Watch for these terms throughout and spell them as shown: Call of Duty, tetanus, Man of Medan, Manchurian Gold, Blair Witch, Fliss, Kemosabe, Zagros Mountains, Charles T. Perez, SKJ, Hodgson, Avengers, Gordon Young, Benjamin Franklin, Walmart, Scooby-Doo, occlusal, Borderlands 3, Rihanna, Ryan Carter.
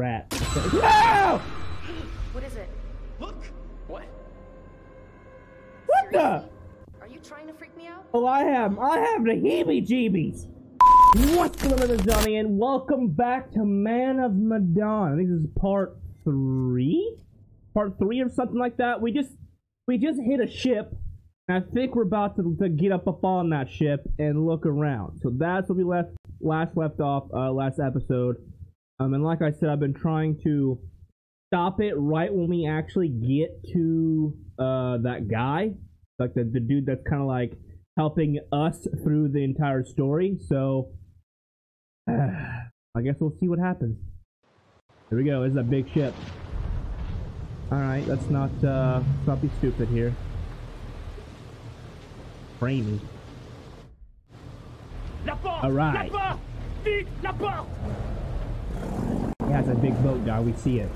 rat. No! What is it? Look! What? What the? Are you trying to freak me out? Oh, I am. I have the heebie-jeebies. What's going on, Johnny, and welcome back to Man of Medan. This is part 3? Part 3 or something like that. We just hit a ship. I think we're about to get up on that ship and look around. So that's what we left off last episode. And like I said, I've been trying to stop it right when we actually get to that guy. Like the dude that's kind of like helping us through the entire story. So I guess we'll see what happens. Here we go. It's a big ship. Alright, let's not be stupid here. Framey. Alright. Yeah, it's a big boat, guy. We see it.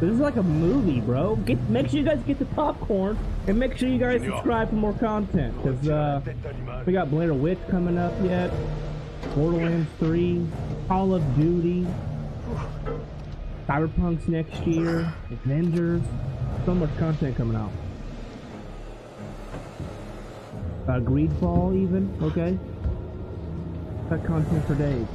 This is like a movie, bro. Make sure you guys get the popcorn, and make sure you guys subscribe for more content, because we got Blair Witch coming up yet, Borderlands 3, Call of Duty, Cyberpunk's next year, Avengers, so much content coming out. Greedfall even, okay. Got content for days.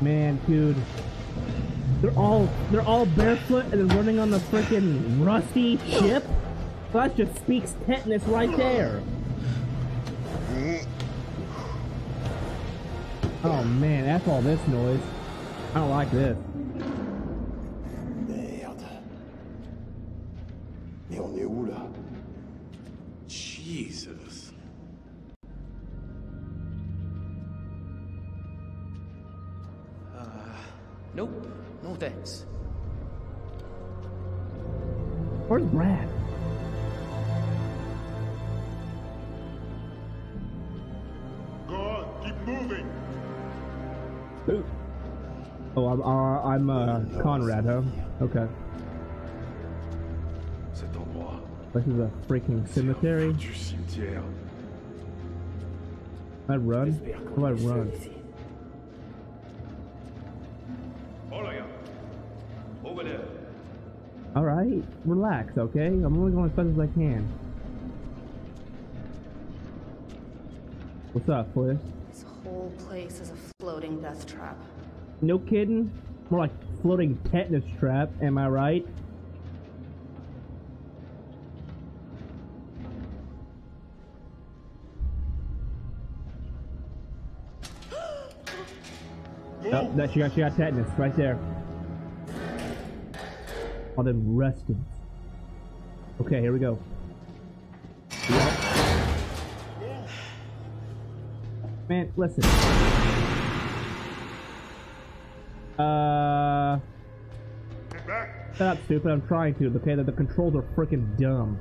Man, dude, they're all barefoot and they're running on the freaking rusty ship. Well, that just speaks tetanus right there. Oh man, that's all this noise. I don't like this. Jesus. Nope. No thanks. Where's Brad? Go on, keep moving. Ooh. Oh, I'm Conrad, huh? Okay. This is a freaking cemetery. I run? How do I run? Alright, relax, okay? I'm only going as fast as I can. What's up, boys? This whole place is a floating death trap. No kidding? More like floating tetanus trap, am I right? Oh, that she got tetanus right there. All them rustings. Okay, here we go. Yeah. Man, listen. Shut up, stupid. I'm trying to. Okay, the controls are freaking dumb.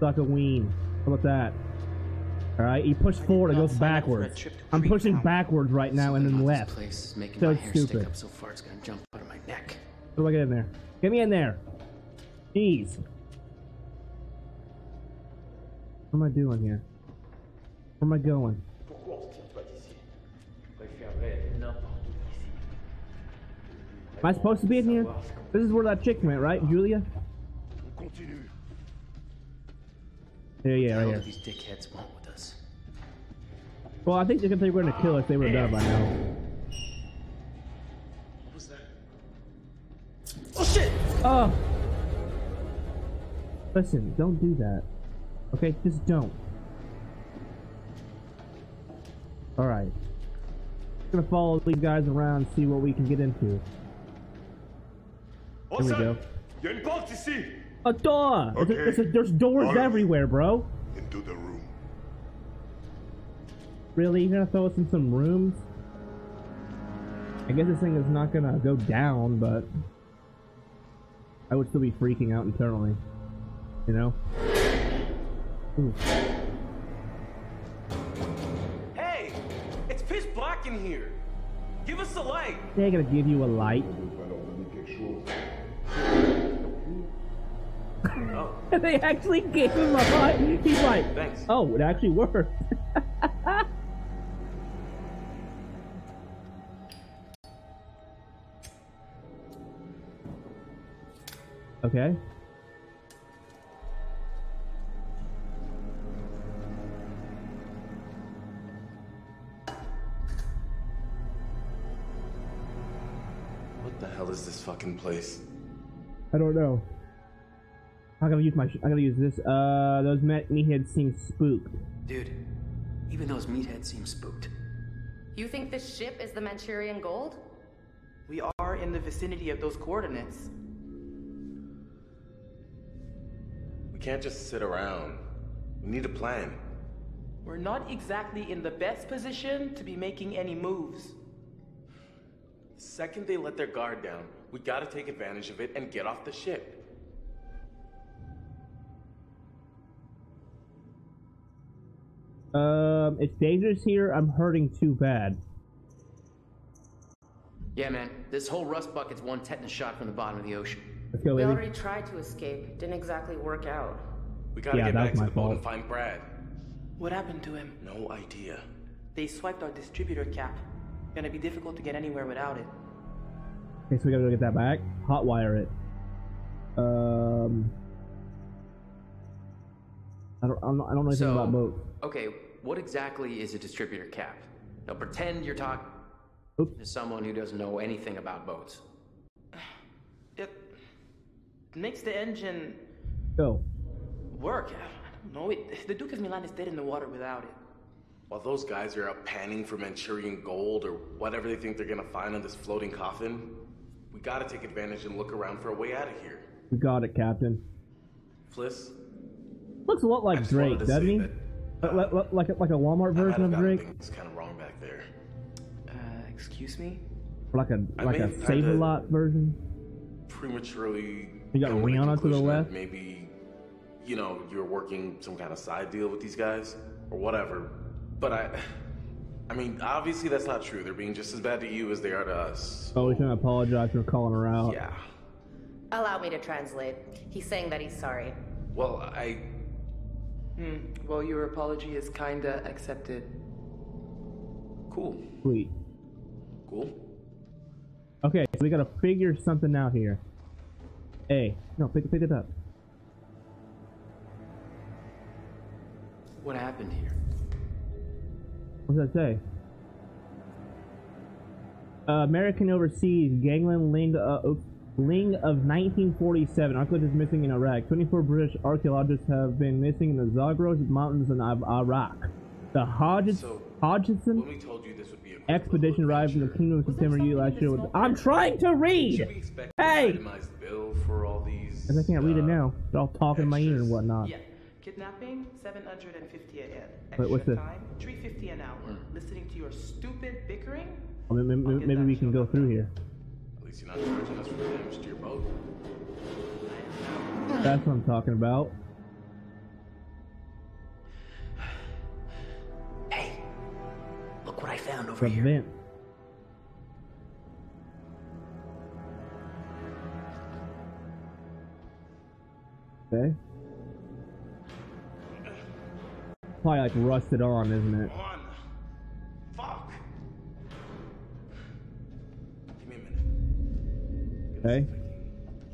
Suck a ween. How about that? All right, you push forward, it goes backwards. I'm pushing backwards right now and then left. So stupid. So far, it's gonna jump out of my neck. How do I get in there? Get me in there! Jeez. What am I doing here? Where am I going? Am I supposed to be in here? This is where that chick went, right, Julia? There, yeah, right here. These dickheads want with us. Well, I think they were going to kill us. They were done by now. What was that? Oh shit! Oh. Listen, don't do that. Okay, just don't. All right. I'm gonna follow these guys around, and see what we can get into. Here we go. You're in court, you see. A door! Okay. There's doors everywhere, bro. Into the room. Really? You're gonna throw us in some rooms? I guess this thing is not gonna go down, but I would still be freaking out internally. You know? Ooh. Hey! It's pitch black in here! Give us a light. They're gonna give you a light. Oh. They actually gave him a light. He's like, thanks. Oh, it actually worked. Okay. What the hell is this fucking place? I don't know. I gotta use my. I gotta use this. Those meatheads seem spooked. Dude, even those meatheads seem spooked. You think this ship is the Manchurian Gold? We are in the vicinity of those coordinates. We can't just sit around. We need a plan. We're not exactly in the best position to be making any moves. The second they let their guard down, we gotta take advantage of it and get off the ship. It's dangerous here. I'm hurting too bad. Yeah, man. This whole rust bucket's one tetanus shot from the bottom of the ocean. Let's go, baby. We already tried to escape. Didn't exactly work out. We gotta get back to the boat and find Brad. What happened to him? No idea. They swiped our distributor cap. Gonna be difficult to get anywhere without it. Okay, so we gotta go get that back. Hotwire it. I don't know anything about boats. Okay, what exactly is a distributor cap? Now pretend you're talking to someone who doesn't know anything about boats. It makes the engine work. I don't know. The Duke of Milan is dead in the water without it. While those guys are out panning for Manchurian gold or whatever they think they're gonna find on this floating coffin, we gotta take advantage and look around for a way out of here. You got it, Captain. Fliss? Looks a lot like Drake, doesn't he? Like a Walmart version of Drake. It's kind of wrong back there. Excuse me. Like a Save a Lot version. Prematurely. You got Rihanna to the left. Maybe, you know, you're working some kind of side deal with these guys or whatever. But I mean, obviously that's not true. They're being just as bad to you as they are to us. Oh, we shouldn't apologize for calling her out. Yeah. Allow me to translate. He's saying that he's sorry. Well, well, your apology is kinda accepted. Cool. Sweet. Cool. Okay, so we gotta figure something out here. Hey, no, pick it up. What happened here? What does that say? American Overseas, Gangland Ling of 1947, archaeologist is missing in Iraq. 24 British archaeologists have been missing in the Zagros Mountains in Iraq. The Hodgson expedition arrived in the Kingdom of September last year. I'm trying to read! Hey! Because I can't read it now. They're all talking in my ear and whatnot. Yeah. Kidnapping, 750 a head. Wait, what's this? Time, 350 an hour. Listening to your stupid bickering? Well, maybe we can go through here. You're not charging us for damage to your boat. That's what I'm talking about. Hey, look what I found over here. Vent. Okay. Probably like rusted on, isn't it? Okay.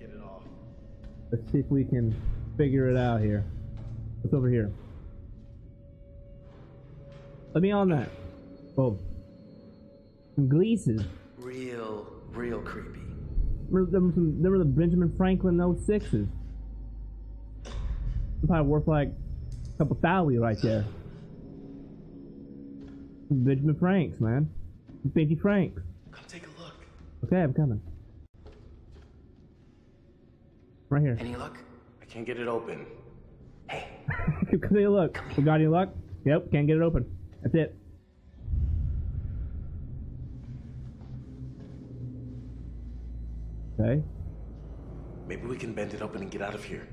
Get it off. Let's see if we can figure it out here. What's over here? Let me on that. Boom. Gleason. Real creepy. Remember the Benjamin Franklin 06s? Probably worth like a couple thousand right there. Benjamin Franks, man. Benji Franks. Come take a look. Okay, I'm coming. Right here. Any luck? I can't get it open. Hey. Any luck? We got any luck? Yep, can't get it open. That's it. Okay. Maybe we can bend it open and get out of here.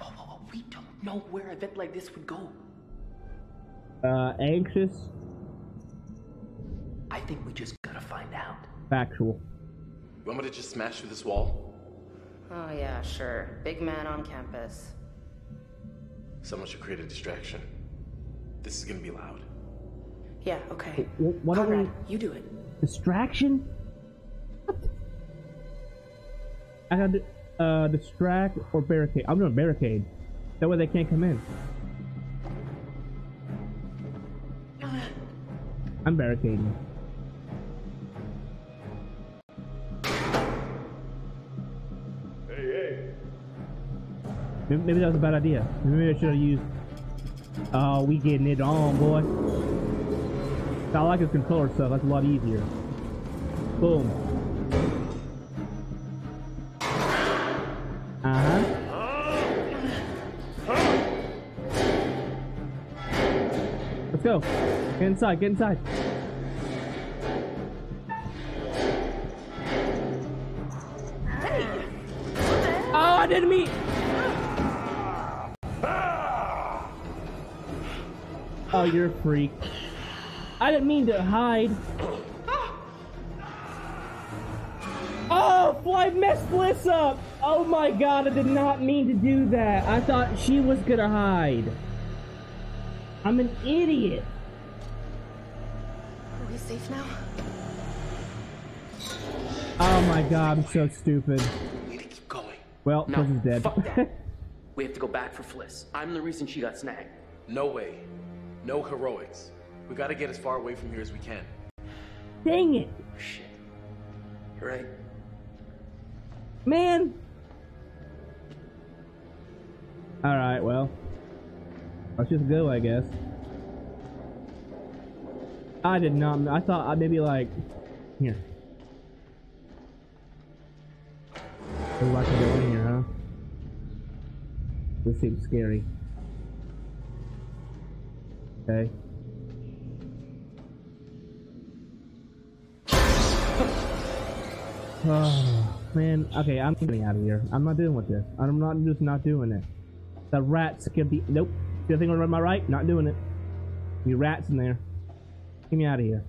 Whoa. We don't know where a vent like this would go. Anxious. I think we just gotta find out. Factual. You want me to just smash through this wall? Oh yeah, sure. Big man on campus. Someone should create a distraction. This is gonna be loud. Yeah, okay. What Conrad, you do it. Distraction? What? I had to distract or barricade. I'm doing barricade. That way they can't come in. I'm barricading. Hey. Maybe that was a bad idea. Maybe I should have used. Oh, we getting it on, boy. I like his controller stuff. That's a lot easier. Boom. Let's go. Get inside. Get inside. Hey. Oh, I didn't mean. Oh, you're a freak. I didn't mean to hide. Oh, I messed Bliss up. Oh my god, I did not mean to do that. I thought she was gonna hide. I'm an idiot. Are we safe now? Oh my god, I'm so stupid. We need to keep going. Well, no, Bliss is dead. Fuck that. We have to go back for Fliss. I'm the reason she got snagged. No way. No heroics. We gotta get as far away from here as we can. Dang it! Shit. You're right. Man! Alright, well. Let's just go, I guess. I did not. I thought I maybe like. Here. Ooh, I can go in here, huh? This seems scary. Okay. Oh, man. Okay, I'm getting out of here. I'm not dealing with this. I'm just not doing it. The rats can be. Nope. The thing on my right? Not doing it. You rats in there. Get me out of here.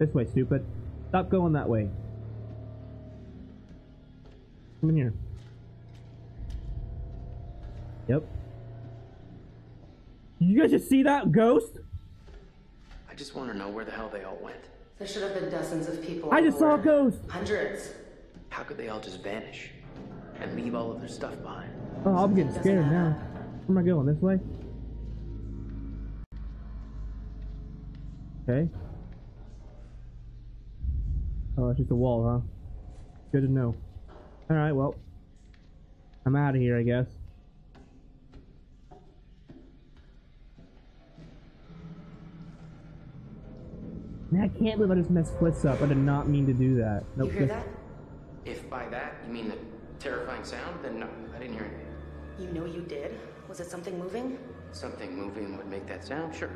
This way, stupid. Stop going that way. Come in here. Yep. You guys just see that ghost? I just want to know where the hell they all went. There should have been dozens of people. I just saw a ghost. Hundreds. How could they all just vanish and leave all of their stuff behind? Oh, I'm getting scared now. Where am I going? This way? Okay. Oh, it's just a wall, huh? Good to know. All right, well, I'm out of here, I guess. Man, I can't believe I just messed Fliss up. I did not mean to do that. Nope. You hear that? If by that you mean the terrifying sound, then no, I didn't hear anything. You know you did? Was it something moving? Something moving would make that sound, sure.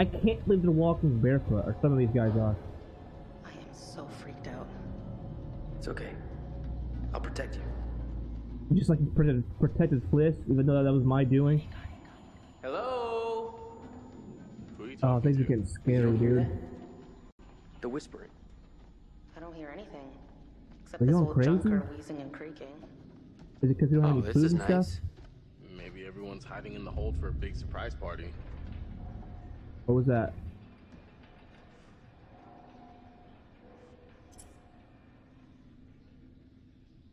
I can't believe they're walking barefoot, or some of these guys are. I am so freaked out. It's okay. I'll protect you. Just like you protected Fliss, even though that was my doing. Hello? Oh, things are getting scary, dude. The whispering. I don't hear anything. Except this old junker wheezing and creaking. Is it because we don't have any food and stuff? Maybe everyone's hiding in the hold for a big surprise party. What was that?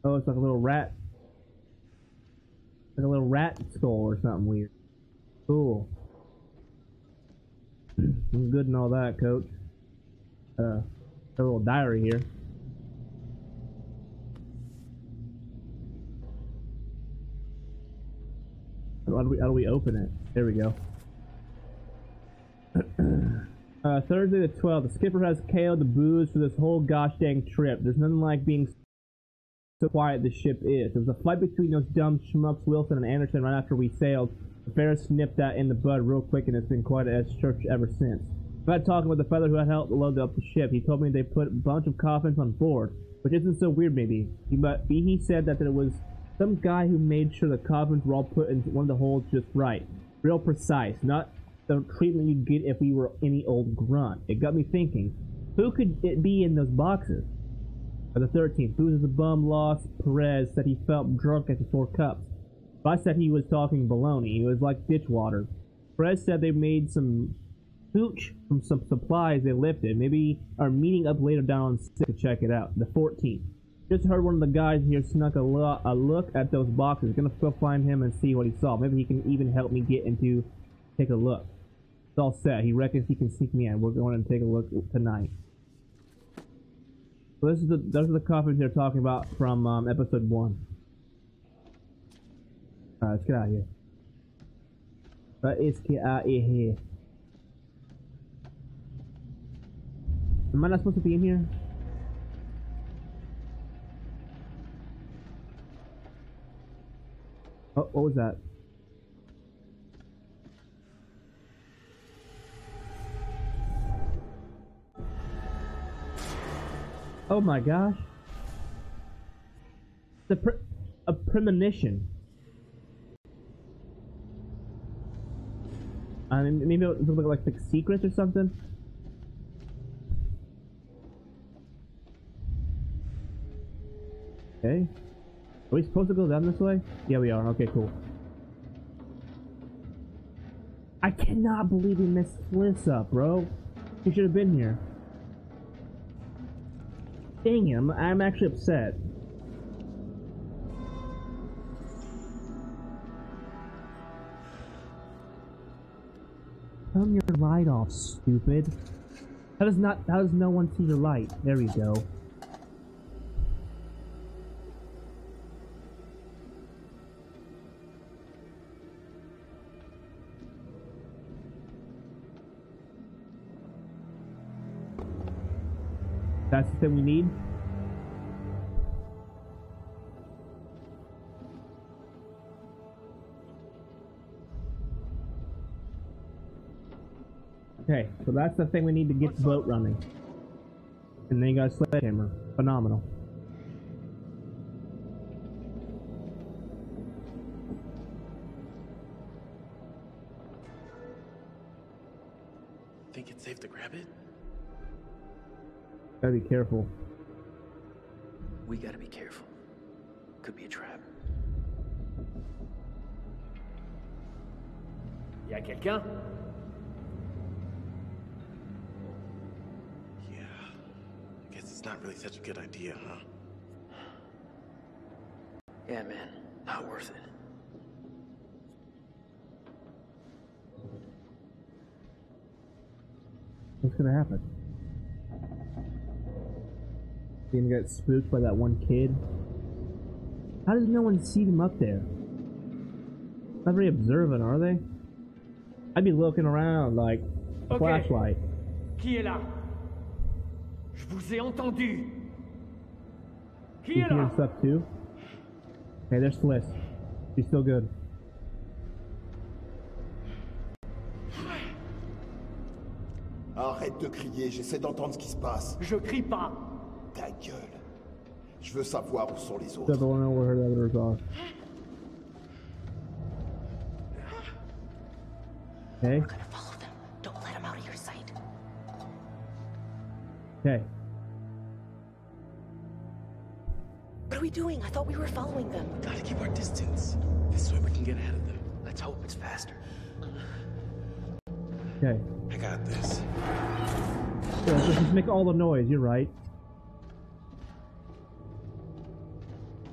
Oh, it's like a little rat. Like a little rat skull or something weird. Cool. I'm good and all that, Coach. Got a little diary here. How do we open it? There we go. Thursday the 12th. The skipper has KO'd the booze for this whole gosh dang trip. There's nothing like being so quiet the ship is. There was a fight between those dumb schmucks Wilson and Anderson right after we sailed. Ferris snipped that in the bud real quick, and it's been quite a church ever since. I've had talking with the fellow who had helped load up the ship. He told me they put a bunch of coffins on board, which isn't so weird, maybe. But he said that there was some guy who made sure the coffins were all put in one of the holes just right. Real precise. Not the treatment you'd get if we were any old grunt. It got me thinking, who could it be in those boxes? On the 13th, Booze is a bum lost. Perez said he felt drunk after 4 cups. But I said he was talking baloney. It was like ditch water. Perez said they made some hooch from some supplies they lifted. Maybe are meeting up later down on 6 to check it out. The 14th. Just heard one of the guys here snuck a look at those boxes. Gonna go find him and see what he saw. Maybe he can even help me get into take a look. It's all set. He reckons he can sneak me in. We're going to take a look tonight. So this is the those are the coffins they're talking about from episode 1. Alright, let's get out of here. Let's get out of here. Am I not supposed to be in here? Oh, what was that? Oh my gosh. The a premonition. Maybe it'll look like the secrets or something. Okay. Are we supposed to go down this way? Yeah, we are. Okay, cool. I cannot believe we messed this up, bro. You should have been here. Dang him! I'm actually upset. Turn your light off, stupid. How does no one see your light? There we go. That's the thing we need. Okay, so that's the thing we need to get the boat running. And then you got a sledgehammer. Phenomenal. Think it's safe to grab it? Gotta be careful. We gotta be careful. Could be a trap. Y'a quelqu'un? Not really such a good idea, huh? Yeah, man, not worth it. What's gonna happen? You're gonna get spooked by that one kid? How does no one see them up there? Not very observant, are they? I'd be looking around like a flashlight. Qui est là? Je vous ai entendu. He hears up too. Hey, there's Sliss. She's still good. Arrête de crier, j'essaie d'entendre ce qui se passe. Je crie pas. Ta gueule. Je veux savoir où sont les autres. Doesn't want to know where the others are. Hey. Okay. What are we doing? I thought we were following them. Gotta keep our distance. This way we can get ahead of them. Let's hope it's faster. Okay. I got this. Yeah, just make all the noise. You're right.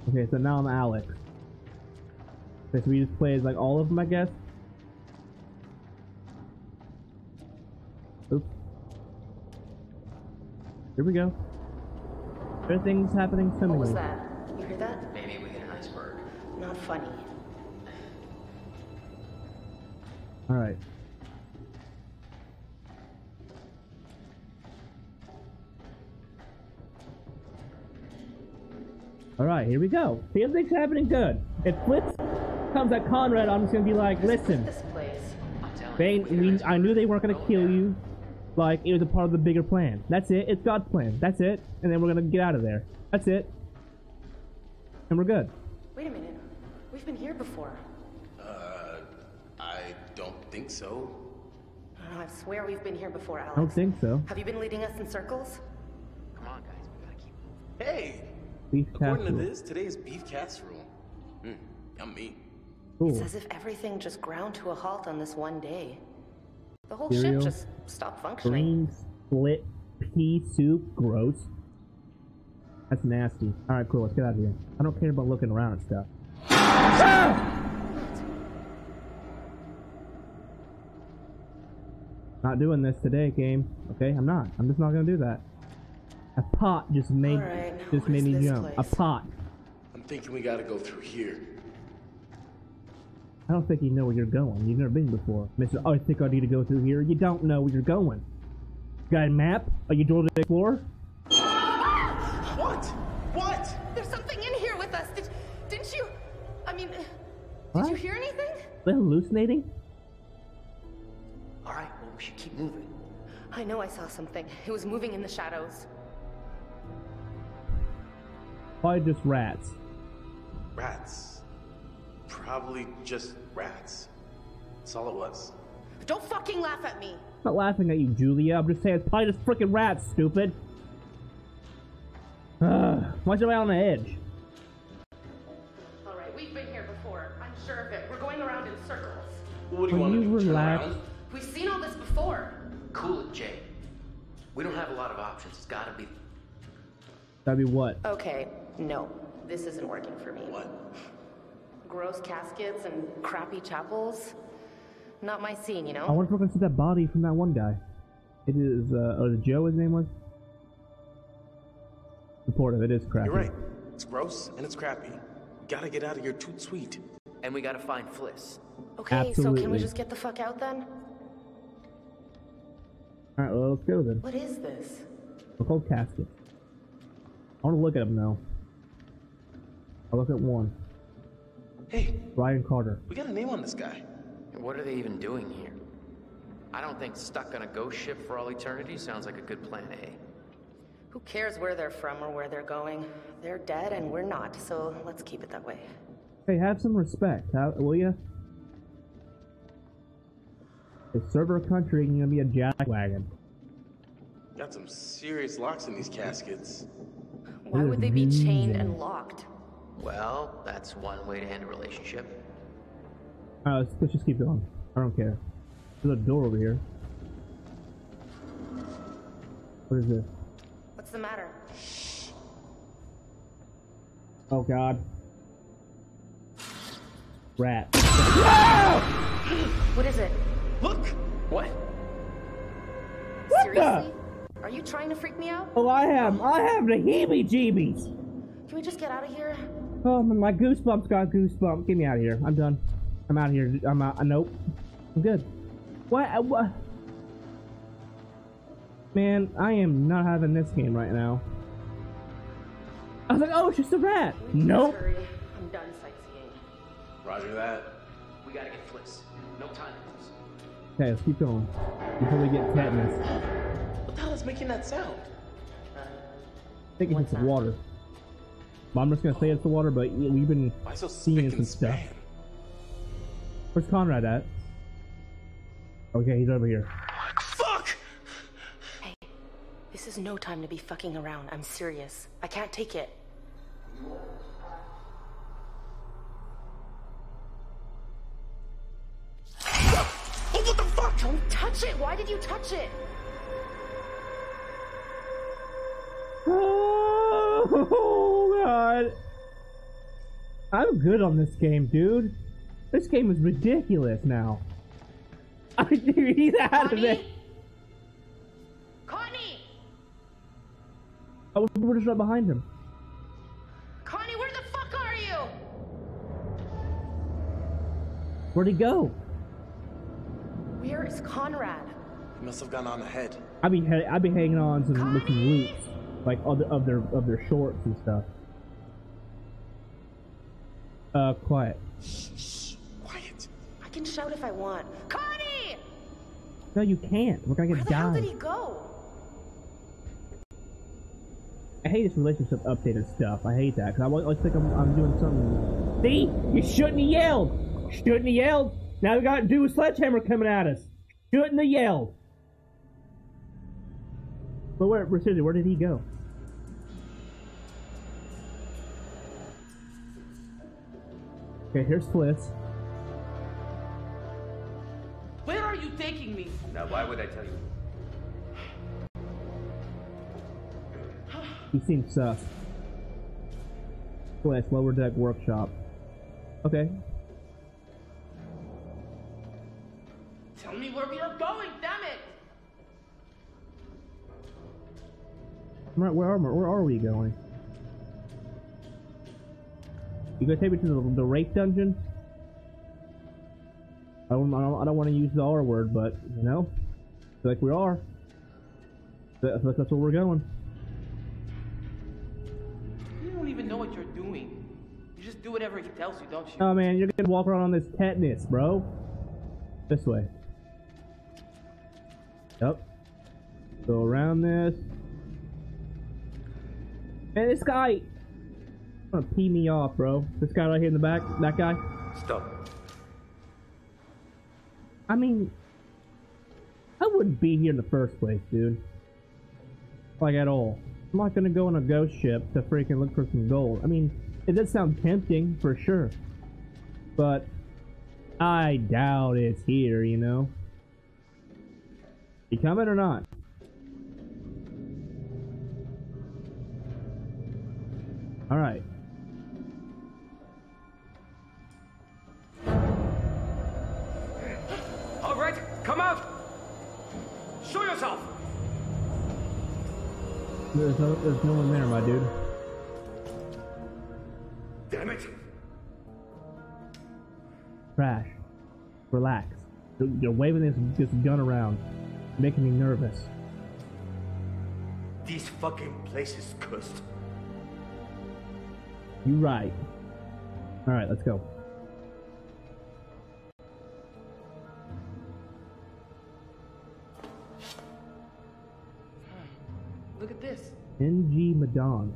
Okay, so now I'm Alex. Okay, so we just play as like all of them, I guess. Oops. Here we go. Everything's happening similarly. What was that? You hear that? Maybe we get an iceberg. Not funny. Alright. Alright, here we go. See, everything's happening good. If Blitz comes at Conrad, I'm just gonna be like, listen. This place. I knew they weren't gonna kill you. Like, it was a part of the bigger plan. That's it. It's God's plan. That's it. And then we're gonna get out of there. That's it. And we're good. Wait a minute. We've been here before. I don't think so. no, I swear we've been here before, Alex. I don't think so. Have you been leading us in circles? Come on, guys, we gotta keep moving. Hey! Beef according casserole. To this, today is beef casserole. Mm, yummy. Ooh. It's as if everything just ground to a halt on this one day. The whole ship just stopped functioning. Green split pea soup, gross. That's nasty. Alright, cool, let's get out of here. I don't care about looking around and stuff. Not doing this today, game. Okay, I'm not. I'm just not gonna do that. A pot just made me jump. A pot. I'm thinking we gotta go through here. I don't think you know where you're going. You've never been before, Mr. Oh, I think I need to go through here. You don't know where you're going. Got a map? Are you doing the explore? What? What? There's something in here with us. Didn't you? I mean, did you hear anything? They're hallucinating. All right. Well, we should keep moving. I know. I saw something. It was moving in the shadows. Probably just rats. Rats. Probably just rats. That's all it was. Don't fucking laugh at me. I'm not laughing at you, Julia. I'm just saying it's probably just freaking rats, stupid. Why am I on the edge? Alright, we've been here before. I'm sure of it. We're going around in circles. What do you want to do? Turn around? We've seen all this before. Cool it, Jay. We don't have a lot of options. It's gotta be... That'd be what? Okay, no. This isn't working for me. What? Gross caskets and crappy chapels. Not my scene, you know? I wonder if we're gonna see that body from that one guy. It is, oh, Joe his name was? Supportive, it is crappy. You're right. It's gross and it's crappy. Gotta get out of here too sweet. And we gotta find Fliss. Okay, absolutely. So can we just get the fuck out then? Alright, well, let's go then. What is this? We're called caskets. I wanna look at them now. I'll look at one. Hey, Ryan Carter. We got a name on this guy. And what are they even doing here? I don't think stuck on a ghost ship for all eternity sounds like a good plan A. Who cares where they're from or where they're going? They're dead and we're not, so let's keep it that way. Hey, have some respect, will ya? It's server country and you're gonna be a jackwagon. Got some serious locks in these caskets. Why would they be chained and locked? Well, that's one way to end a relationship. Alright, let's just keep going. I don't care. There's a door over here. What is this? What's the matter? Oh god. Rat. What is it? Look! What? Seriously? Are you trying to freak me out? Oh, I am. I have the heebie-jeebies. Can we just get out of here? Oh, my goosebumps got goosebumps. Get me out of here. I'm done. I'm out of here. I'm out. Nope. I'm good. What? Man, I am not having this game right now. I was like, oh, it's just a rat. Nope. I'm done sightseeing. Roger that. We gotta get Fliss. No time to lose. Okay, let's keep going. Before we get tetanus. What the hell is making that sound? I think it's water. Well, I'm just gonna say it's the water, but we've been seeing some stuff. Where's Conrad at? Okay, he's over here. Fuck! Hey, this is no time to be fucking around. I'm serious. I can't take it. Oh, what the fuck? Don't touch it! Why did you touch it? Oh god! I'm good on this game, dude. This game is ridiculous now. He's out of it. Connie! Oh, we're just right behind him. Connie, where the fuck are you? Where'd he go? Where is Conrad? He must have gone on ahead. I be hanging on to some loot, like of their shorts and stuff. Quiet. I can shout if I want. Connie! No, you can't. We're gonna get down. Where the hell did he go? I hate this relationship updated stuff. I hate that because I always think I'm doing something. See? You shouldn't have yelled. Now we got a sledgehammer coming at us. Shoot in the yell. But where did he go? Okay, here's Fliss. Where are you taking me? Now, why would I tell you? He seems sus. Fliss, lower deck workshop. Okay. Tell me where we are going, damn it! Where are we going? You gonna take me to the rape dungeon? I don't want to use the R word, but you know, like we are. That's where we're going. You don't even know what you're doing. You just do whatever he tells you, don't you? Oh man, you're gonna walk around on this tetanus, bro. This way. Yep. Go around this. Man, this guy gonna pee me off, bro. This guy right here in the back, that guy. Stop. I mean, I wouldn't be here in the first place, dude. Like at all. I'm not gonna go on a ghost ship to freaking look for some gold. I mean, it does sound tempting for sure, but I doubt it's here. You know. You coming or not? All right. All right, come out. Show yourself. There's no one there, my dude. Damn it! Crash. Relax. You're waving this gun around, making me nervous. This fucking place is cursed. You right. Alright, let's go. Look at this. NG Medan.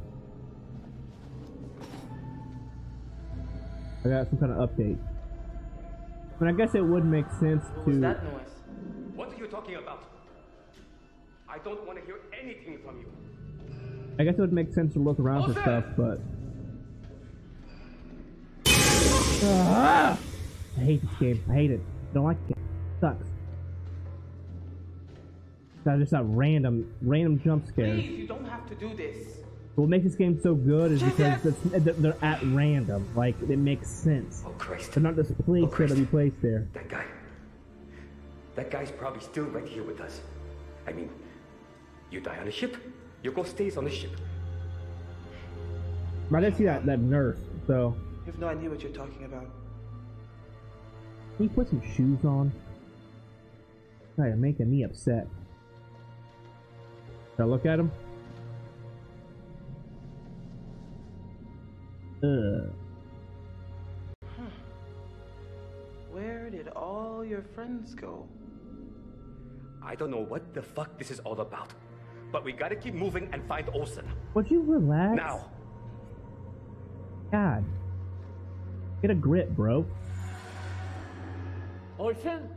I got some kind of update. But I guess it would make sense to... What was that noise? What are you talking about? I don't want to hear anything from you. I guess it would make sense to look around for stuff, but... I hate this game. I hate it. I don't like it. It sucks. That's just a random jump scare. Please, you don't have to do this. What makes this game so good is because they're at random. Like, it makes sense. Oh, Christ. They're not just placed there to be placed there. That guy. That guy's probably still right here with us. I mean, you die on a ship, your ghost stays on the ship. I didn't see that nurse, so... I have no idea what you're talking about. Can you put some shoes on? You're making me upset. Should I look at him? Ugh. Huh. Where did all your friends go? I don't know what the fuck this is all about, but we gotta keep moving and find Olsen. Would you relax? Now. God. Get a grip, bro. Olsen?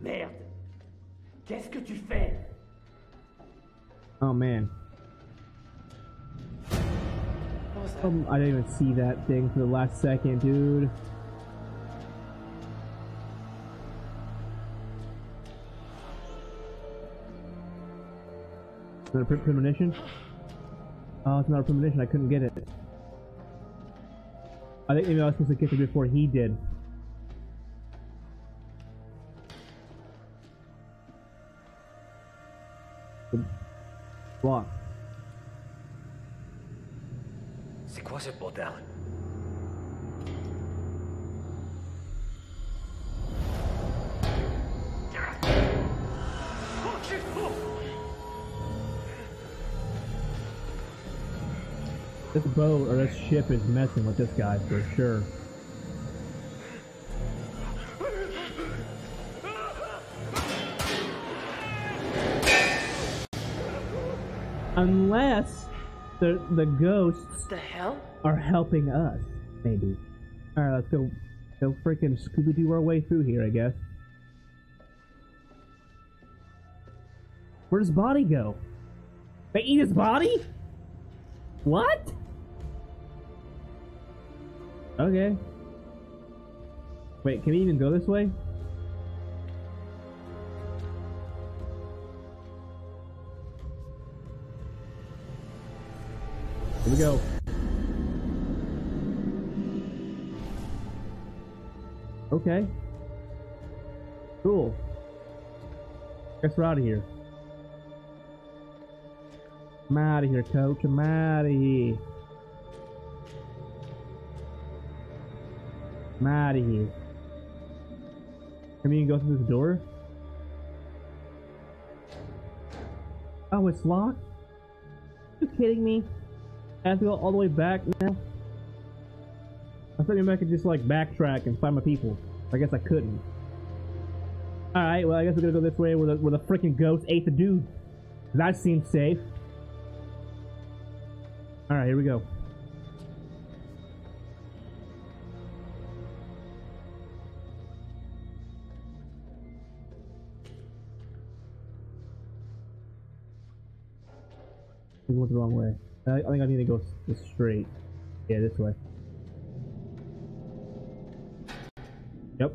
Merde. Qu'est-ce que tu fais? Oh, man. What was that? I didn't even see that thing for the last second, dude. Is that a premonition? Oh, it's not a premonition. I couldn't get it. I think maybe I was supposed to get it before he did. Block. C'est quoi ce bordel? This boat or this ship is messing with this guy for sure. Unless the ghosts what the hell? Are helping us, maybe. Alright, let's go freaking Scooby-Doo our way through here, I guess. Where'd his body go? They eat his body? What? Okay. Wait, can he even go this way? Here we go. Okay. Cool. Guess we're out of here. I'm out of here, coach. I'm out of here. I'm out of here. Can we go through this door? Oh, it's locked? Are you kidding me? I have to go all the way back now? I thought maybe I could just like backtrack and find my people. I guess I couldn't. Alright, well, I guess we're gonna go this way where the freaking ghost ate the dude. That seems safe. All right, here we go. We went the wrong way. I think I need to go straight. Yeah, this way. Yep.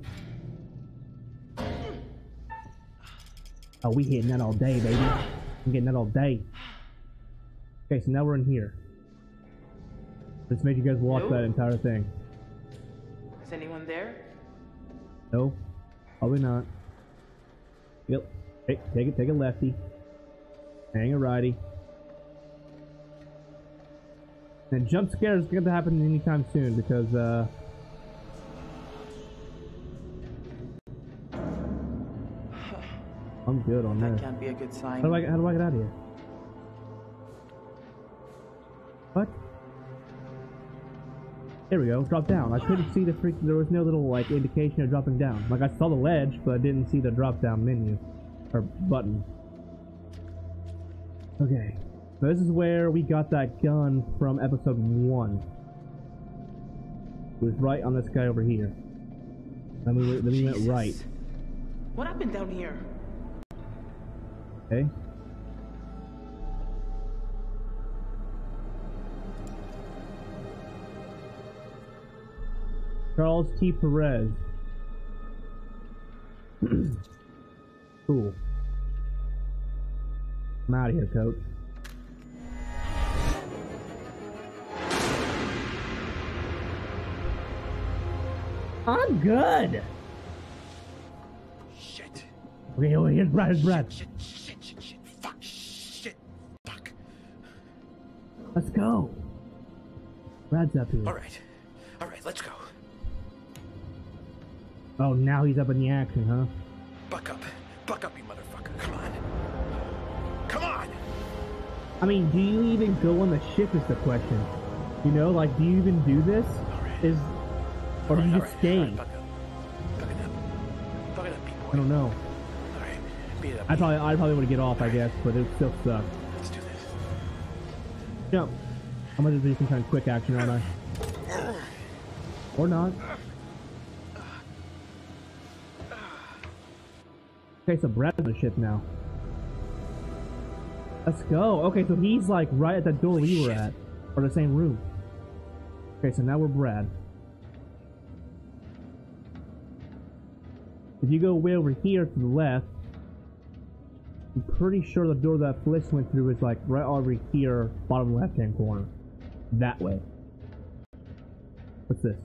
Oh, we hitting that all day, baby. I'm getting that all day. Okay, so now we're in here. Let's make you guys walk that entire thing. Is anyone there? No, probably not. Yep. Hey, take a lefty. Hang a righty. And jump scares going to happen anytime soon because I'm good on that. That can't be a good sign. How do I get out of here? What? There we go. Drop down. I couldn't see the freak. There was no little like indication of dropping down. Like I saw the ledge, but I didn't see the drop down menu or button. Okay, so this is where we got that gun from episode 1. It was right on this guy over here. Then we went right. What happened down here? Okay. Charles T. Perez. Cool. I'm out of here, coach. I'm good. Shit. Okay, oh, here's Brad. Shit. Fuck. Shit. Fuck. Let's go. Brad's up here. All right. Let's go. Oh, now he's up in the action, huh? Buck up, you motherfucker! Come on! I mean, do you even go on the ship? Is the question? You know, like, do you even do this? Right. Or do you just stay? Right, buck it up, people. I don't know. All right, beat it up. I probably would get off, I guess, but it would still suck. Let's do this. Jump. I'm gonna do some kind of quick action, aren't I? Or not. Okay, so Brad's on the ship now. Let's go. Okay, so he's like right at that door we were at. Or the same room. Okay, so now we're Brad. If you go way over here to the left, I'm pretty sure the door that Fliss went through is like right over here, bottom left-hand corner. That way. What's this?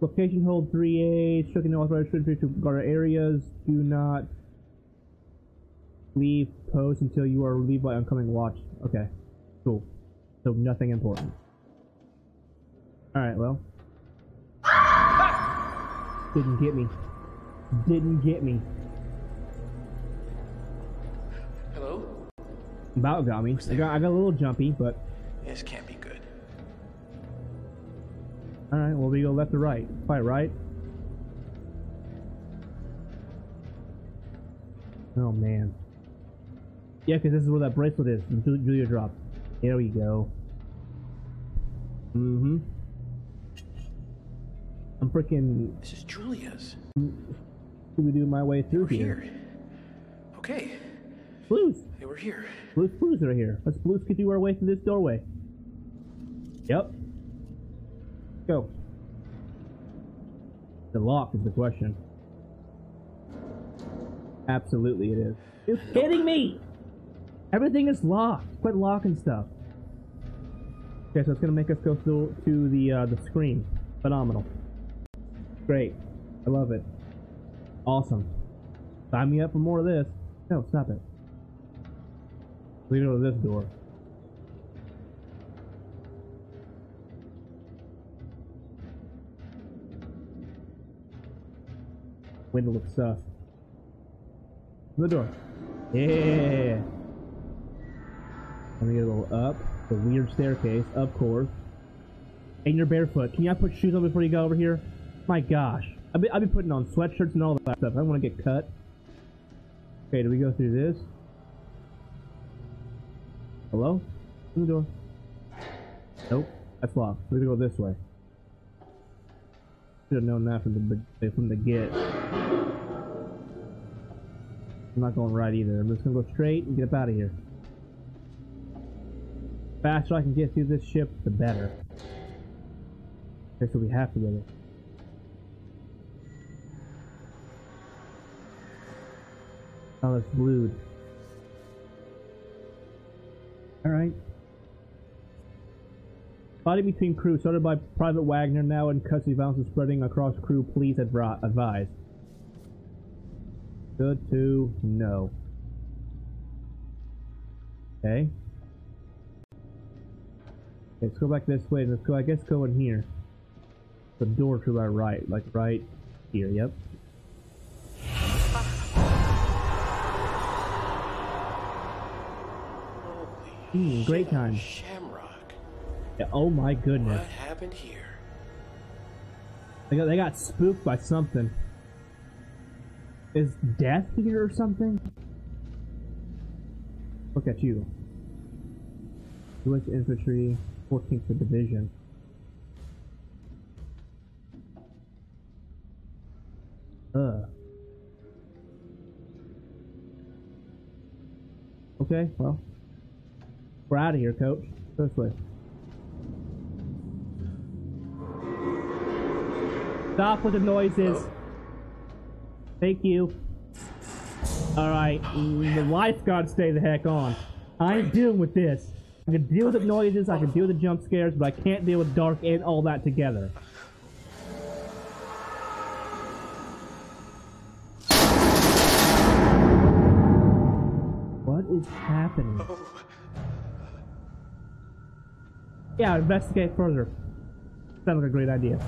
Location hold 3A, stricken no authorized entry to guard areas. Do not leave post until you are relieved by oncoming watch. Okay, cool. So nothing important. Alright, well. Didn't get me. Hello? About got me. I got a little jumpy, but... This can't be good. Alright, well, we go left to right. Quite right. Oh, man. Yeah, because this is where that bracelet is. Julia dropped. There we go. Mm-hmm. I'm freaking... This is Julia's. We do my way through here. Okay. Blues. They were here. Blues are here. Let's could do our way through this doorway. Yep. Go. The lock is the question. Absolutely it is. You're kidding me! Everything is locked. Quit locking stuff. Okay, so it's gonna make us go through to the screen. Phenomenal. Great. I love it. Awesome. Sign me up for more of this. No, stop it. Leave it over this door. Window looks sus. The door. Yeah. Let me get a little up. The weird staircase, of course. And you're barefoot. Can y'all put shoes on before you go over here? My gosh. I've been putting on sweatshirts and all that stuff. I don't want to get cut. Okay, do we go through this? Hello? Through the door. Nope. That's locked. We're gonna go this way. Should have known that from the get. I'm not going right either. I'm just gonna go straight and get up out of here. The faster I can get through this ship, the better. Okay, so we have to get it. Oh, it's blued. Alright. Fighting between crew started by Private Wagner, now in custody. Violence is spreading across crew. Please advise. Good to know. Okay. Let's go back this way. Let's go, I guess, go in here. The door to our right, like right here. Yep. Great time. Shamrock. Yeah, oh my goodness. What happened here? They got spooked by something. Is death here or something? Look at you. U.S. Infantry, 14th Division. Okay, well. We're out of here, coach. This way. Stop with the noises. Oh. Thank you. Alright, the lifeguards stay the heck on. I ain't dealing with this. I can deal with the noises, I can deal with the jump scares, but I can't deal with dark and all that together. What is happening? Oh. Yeah, investigate further. Sounds like a great idea.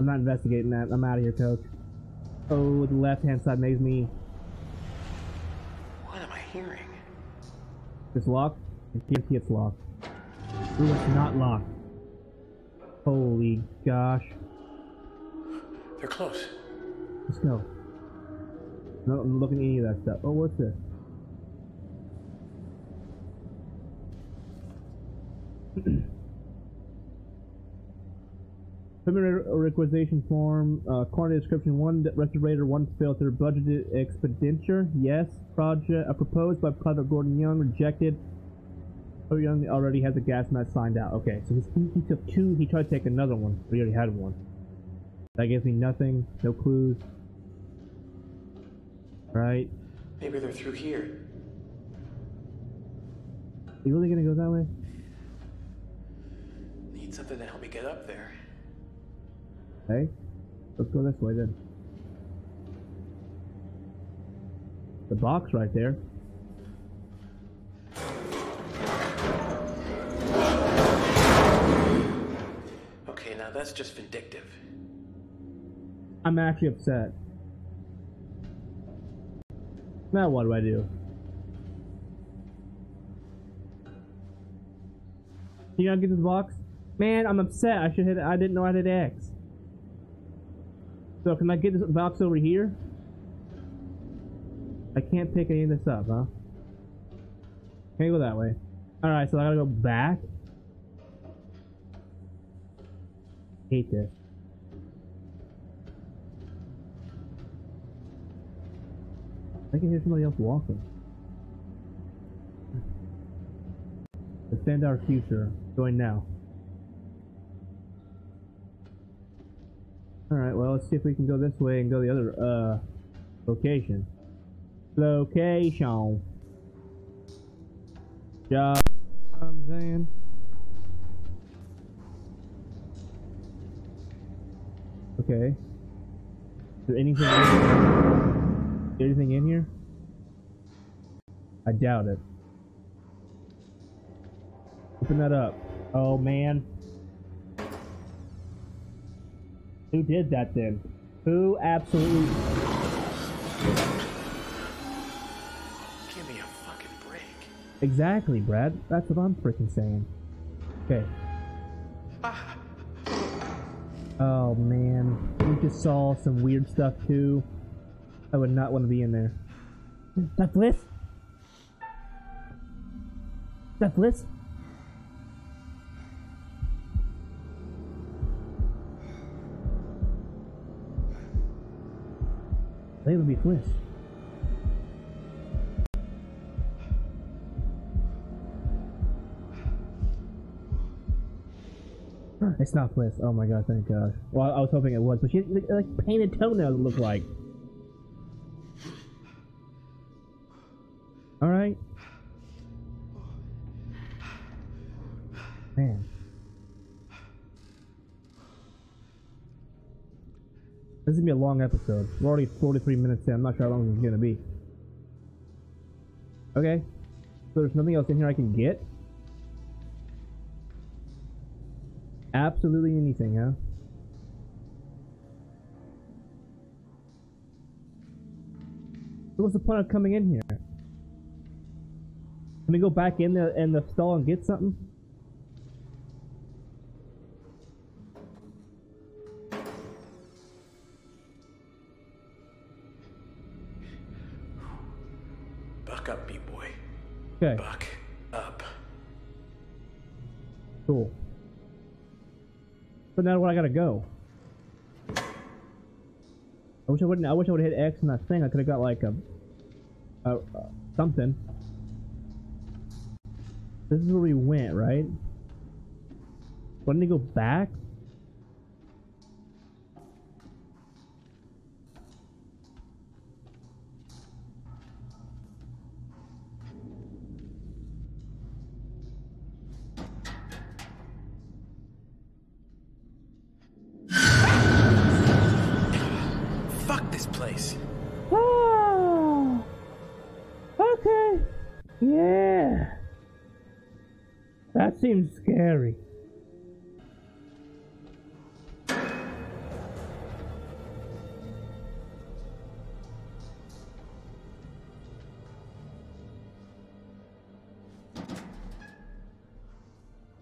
I'm not investigating that. I'm out of here, coach. Oh, the left-hand side makes me... What am I hearing? It's locked. I can't see it's locked. Ooh, it's not locked. Holy gosh. They're close. Let's go. No, I'm looking at any of that stuff. Oh, what's this? Preliminary requisition form, quantity description, one respirator, one filter, budgeted expenditure, yes, project, proposed by Private Gordon Young, rejected. Oh, Young already has a gas mask signed out. Okay, so he took two, he tried to take another one, but he already had one. That gives me nothing, no clues. Alright. Maybe they're through here. Are you really gonna go that way? Something to help me get up there. Okay, let's go this way then. The box right there. Okay, now that's just vindictive. I'm actually upset. Now what do I do? You gotta get to the box? Man, I'm upset. I should hit. I didn't know I did X. So can I get this box over here? I can't pick any of this up, huh? Can't go that way. All right, so I gotta go back. Hate this. I can hear somebody else walking. Defend our future. Join now. Alright, well, let's see if we can go this way and go the other, location. Location. Yeah, you know what I'm saying? Okay. Is there anything in here? Is there anything in here? I doubt it. Open that up. Oh, man. Who did that then? Who absolutely... Give me a fucking break. Exactly, Brad. That's what I'm freaking saying. Okay. Oh man, we just saw some weird stuff too. I would not want to be in there. That's bliss? That's bliss? They would be bliss. It's not bliss. Oh my god, thank god. Well, I was hoping it was, but she had, like, painted toenails, it looked like. Alright. Man. This is gonna be a long episode. We're already 43 minutes in. I'm not sure how long this is gonna be. Okay. So there's nothing else in here I can get? Absolutely anything, huh? So what's the point of coming in here? Can we go back in the stall and get something? Buck up, B-boy. Okay. Buck up. Cool. So now where I gotta go? I wish I would hit X on that thing. I could have got like a something. This is where we went, right? Wouldn't it go back? Seems scary.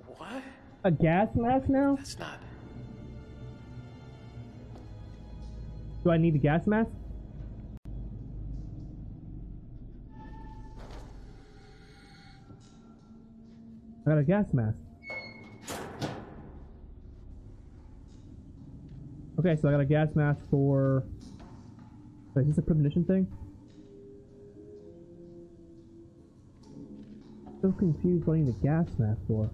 What? A gas mask now? That's not. Do I need a gas mask? I got a gas mask. Okay, so I got a gas mask for... Wait, is this a premonition thing? So confused what I need a gas mask for.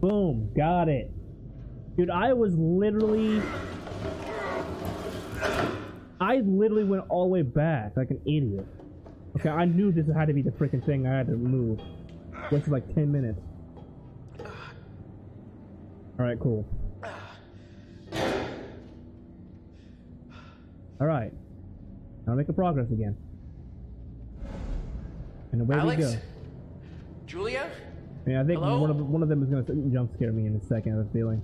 Boom, got it. Dude, I literally went all the way back like an idiot. Okay, I knew this had to be the freaking thing I had to move. This is like 10 minutes. Alright, cool. Alright. Now make a progress again. And away Alex? We go. Julia? Yeah, I think one of them is going to jump scare me in a second, I have a feeling.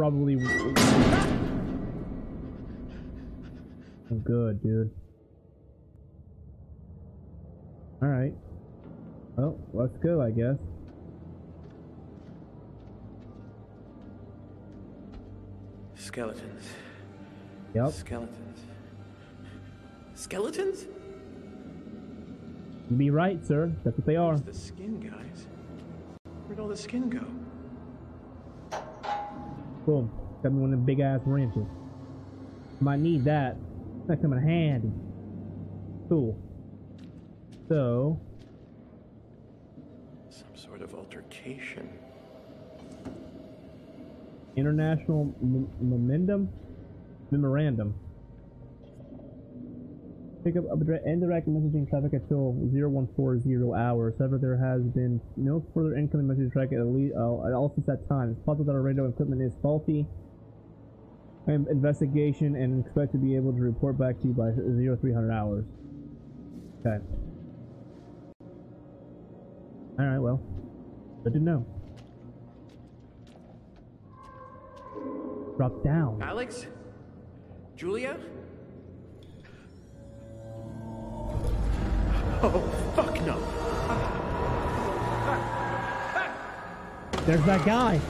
probably... I'm good, dude. Alright. Well, let's go, I guess. Skeletons. Yep. Skeletons. Skeletons? You'd be right, sir. That's what they are. It's the skin, guys. Where'd all the skin go? Boom. Got me one of them big ass wrenches. Might need that. That come in handy. Cool. So. Some sort of altercation. International memorandum. Pick up indirect messaging traffic until 0140 hours. However, there has been no further incoming message traffic at all since that time. It's possible that our radio equipment is faulty. Investigation and expect to be able to report back to you by 0300 hours. Okay. Alright, well. Good to know. Drop down. Alex? Julia? Oh, fuck no. There's that guy.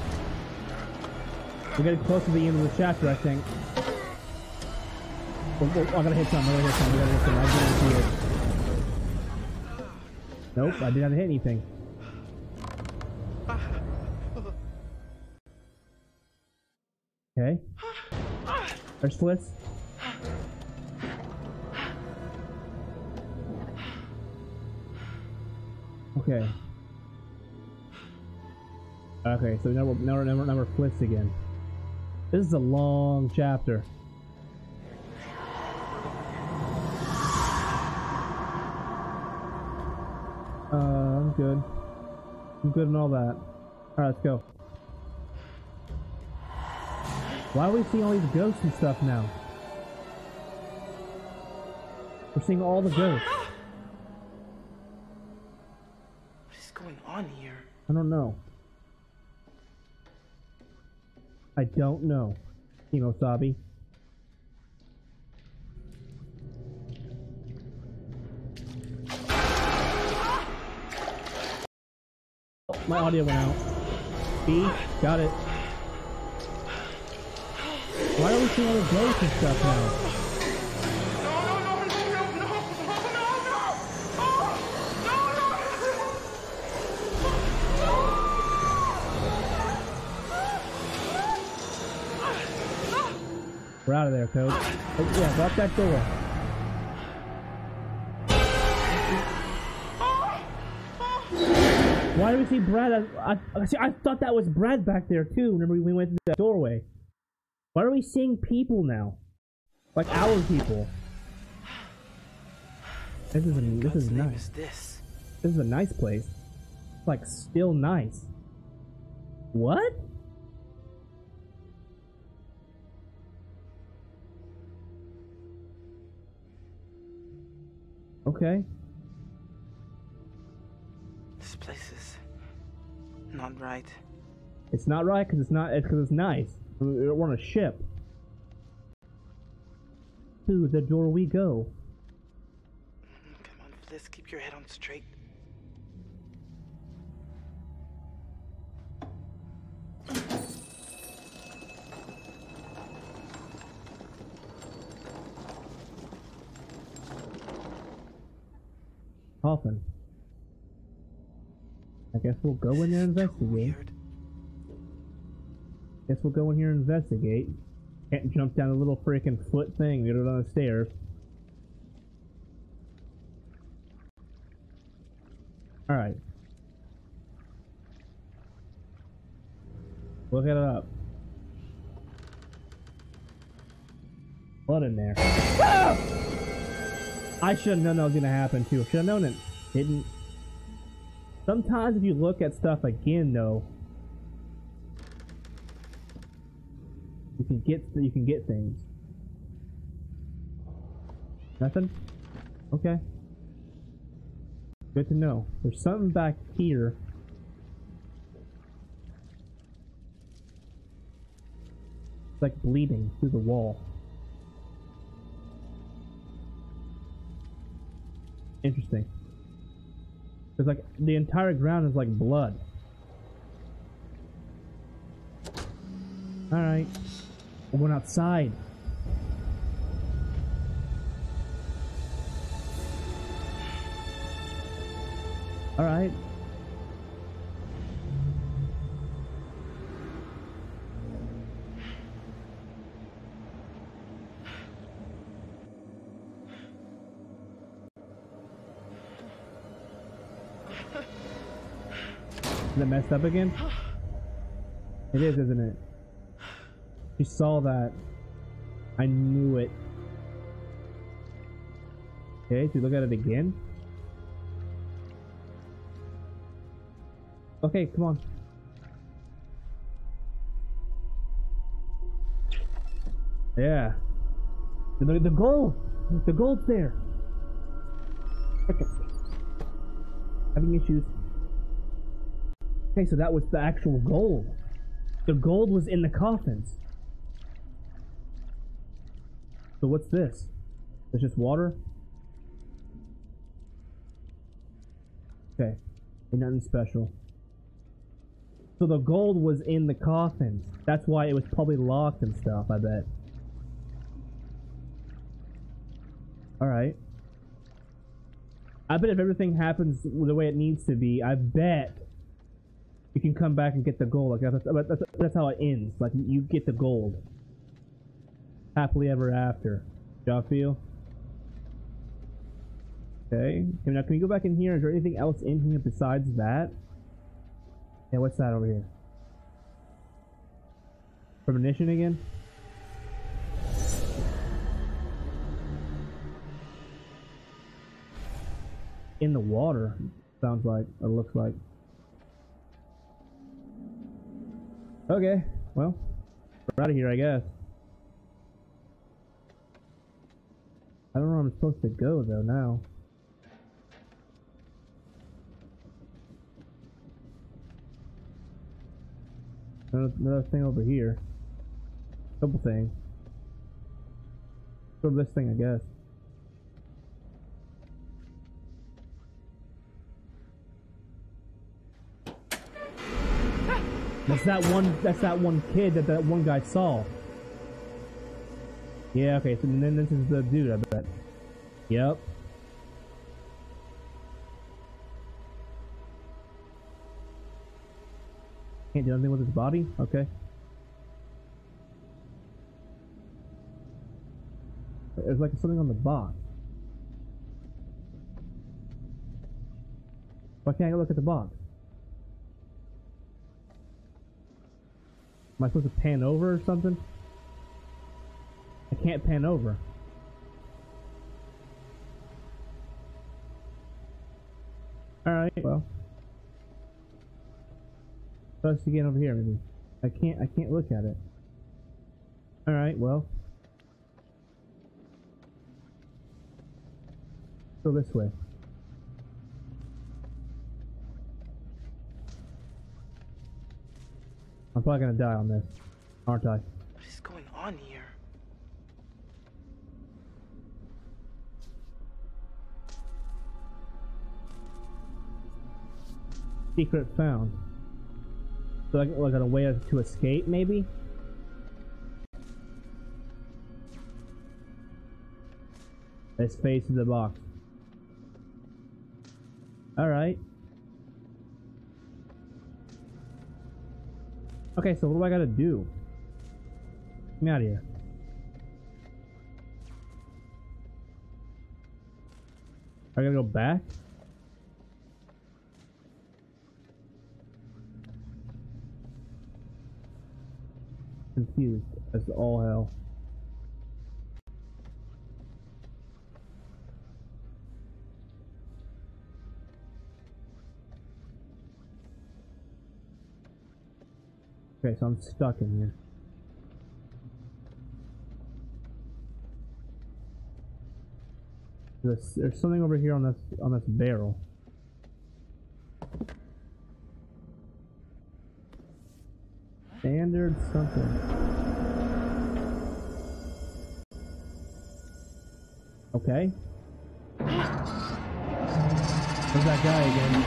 We're getting close to the end of the chapter, I think. I gotta hit something. I didn't hit something. Nope, I didn't hit anything. Okay. There's slits. Okay. Okay, so now we're flips again. This is a long chapter. I'm good. I'm good and all that. Alright, let's go. Why are we seeing all these ghosts and stuff now? We're seeing all the ghosts. I don't know. I don't know. Kemosabe. My audio went out. B, got it. Why are we seeing all the ghosts and stuff now? We're out of there, Coach. Oh, yeah, block that door. Why do we see Brad? I thought that was Brad back there too. Remember we went to that doorway. Why are we seeing people now? Like our people. This is nice. This is a nice place. It's like still nice. What? Okay. This place is not right. It's not right because it's not. It's because it's nice. We're on a ship. To the door we go. Come on, Fliss. Keep your head on straight. Coffin. I guess we'll go in there and investigate. Guess we'll go in here and investigate. Can't jump down a little freaking foot thing. Get it on the stairs. Alright. Look it up. Blood in there. Ah! I should have known that was going to happen too. Should have known it. Didn't. Sometimes if you look at stuff again though, you can get things. Nothing? Okay. Good to know. There's something back here. It's like bleeding through the wall. Interesting. It's like the entire ground is like blood. Alright. We're going outside. Alright. Is it messed up again? It is, isn't it? You saw that. I knew it. Okay, do you look at it again? Okay, come on. Yeah. Look at the gold! The gold's there! Okay. Having issues. Okay, so that was the actual gold. The gold was in the coffins. So what's this? It's just water? Okay. And nothing special. So the gold was in the coffins. That's why it was probably locked and stuff, I bet. Alright. I bet if everything happens the way it needs to be, I bet you can come back and get the gold. Like that's how it ends. Like, you get the gold. Happily ever after. Y'all feel? Okay. Now, can we go back in here? Is there anything else in here besides that? Yeah, what's that over here? Premonition again? In the water, sounds like, or looks like. Okay, well, we're out of here, I guess. I don't know where I'm supposed to go, though, now. Another thing over here. Couple things. Go over this thing, I guess. That's that one kid that one guy saw. Yeah, okay, so then this is the dude, I bet. Yep. Can't do anything with his body? Okay. There's like something on the box. Why can't I look at the box? Am I supposed to pan over or something? I can't pan over. Alright, well. Let's get over here, maybe. I can't look at it. Alright, well. Go this way. I'm probably gonna die on this, aren't I? What is going on here? Secret found. So I got a way to escape, maybe? Let's face the box. Alright. Okay, so what do I gotta do? Get me out of here. Are I gonna go back? Confused as all hell. Okay, so I'm stuck in here. There's something over here on this barrel. Standard something. Okay. There's that guy again.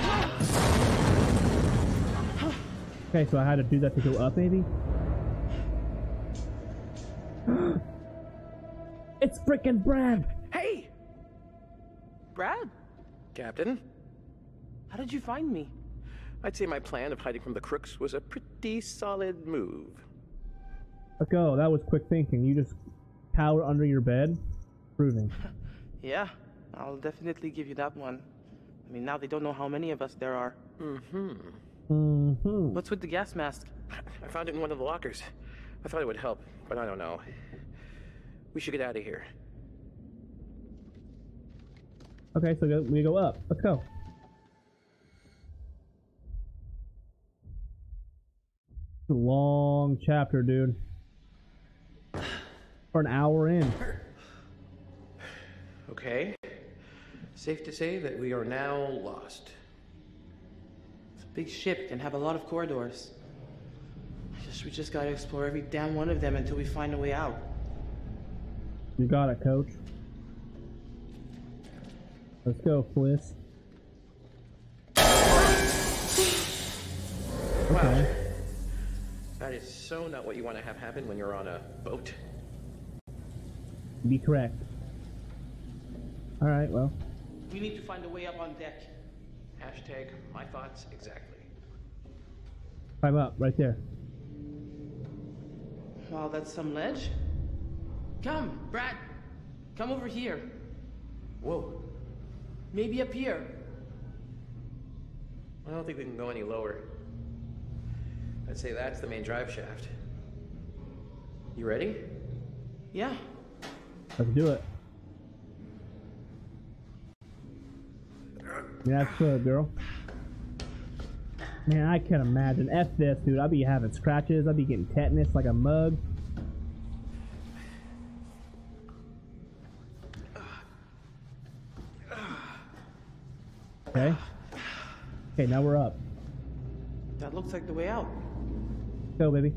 Okay, so I had to do that to go up, maybe? It's frickin' Brad! Hey! Brad? Captain? How did you find me? I'd say my plan of hiding from the crooks was a pretty solid move. Let's go. That was quick thinking. You just cowered under your bed? Proving. Yeah, I'll definitely give you that one. I mean, now they don't know how many of us there are. What's with the gas mask? I found it in one of the lockers. I thought it would help, but I don't know. We should get out of here. Okay, so we go up. Let's go. It's a long chapter, dude. For an hour in. Okay. Safe to say that we are now lost. It's a big ship and have a lot of corridors. I guess we just gotta explore every damn one of them until we find a way out. You got it, coach. Let's go, Fliss. Okay. Wow. That is so not what you want to have happen when you're on a boat. Be correct. Alright, well. We need to find a way up on deck. Hashtag my thoughts exactly. Climb up, right there. Wow, that's some ledge. Come, Brad. Come over here. Whoa. Maybe up here. I don't think we can go any lower. I'd say that's the main drive shaft. You ready? Yeah. Let's do it. Yeah, that's good, girl. Man, I can't imagine. F this, dude. I'll be having scratches. I'll be getting tetanus like a mug. Okay. Okay, now we're up. That looks like the way out. Go, baby.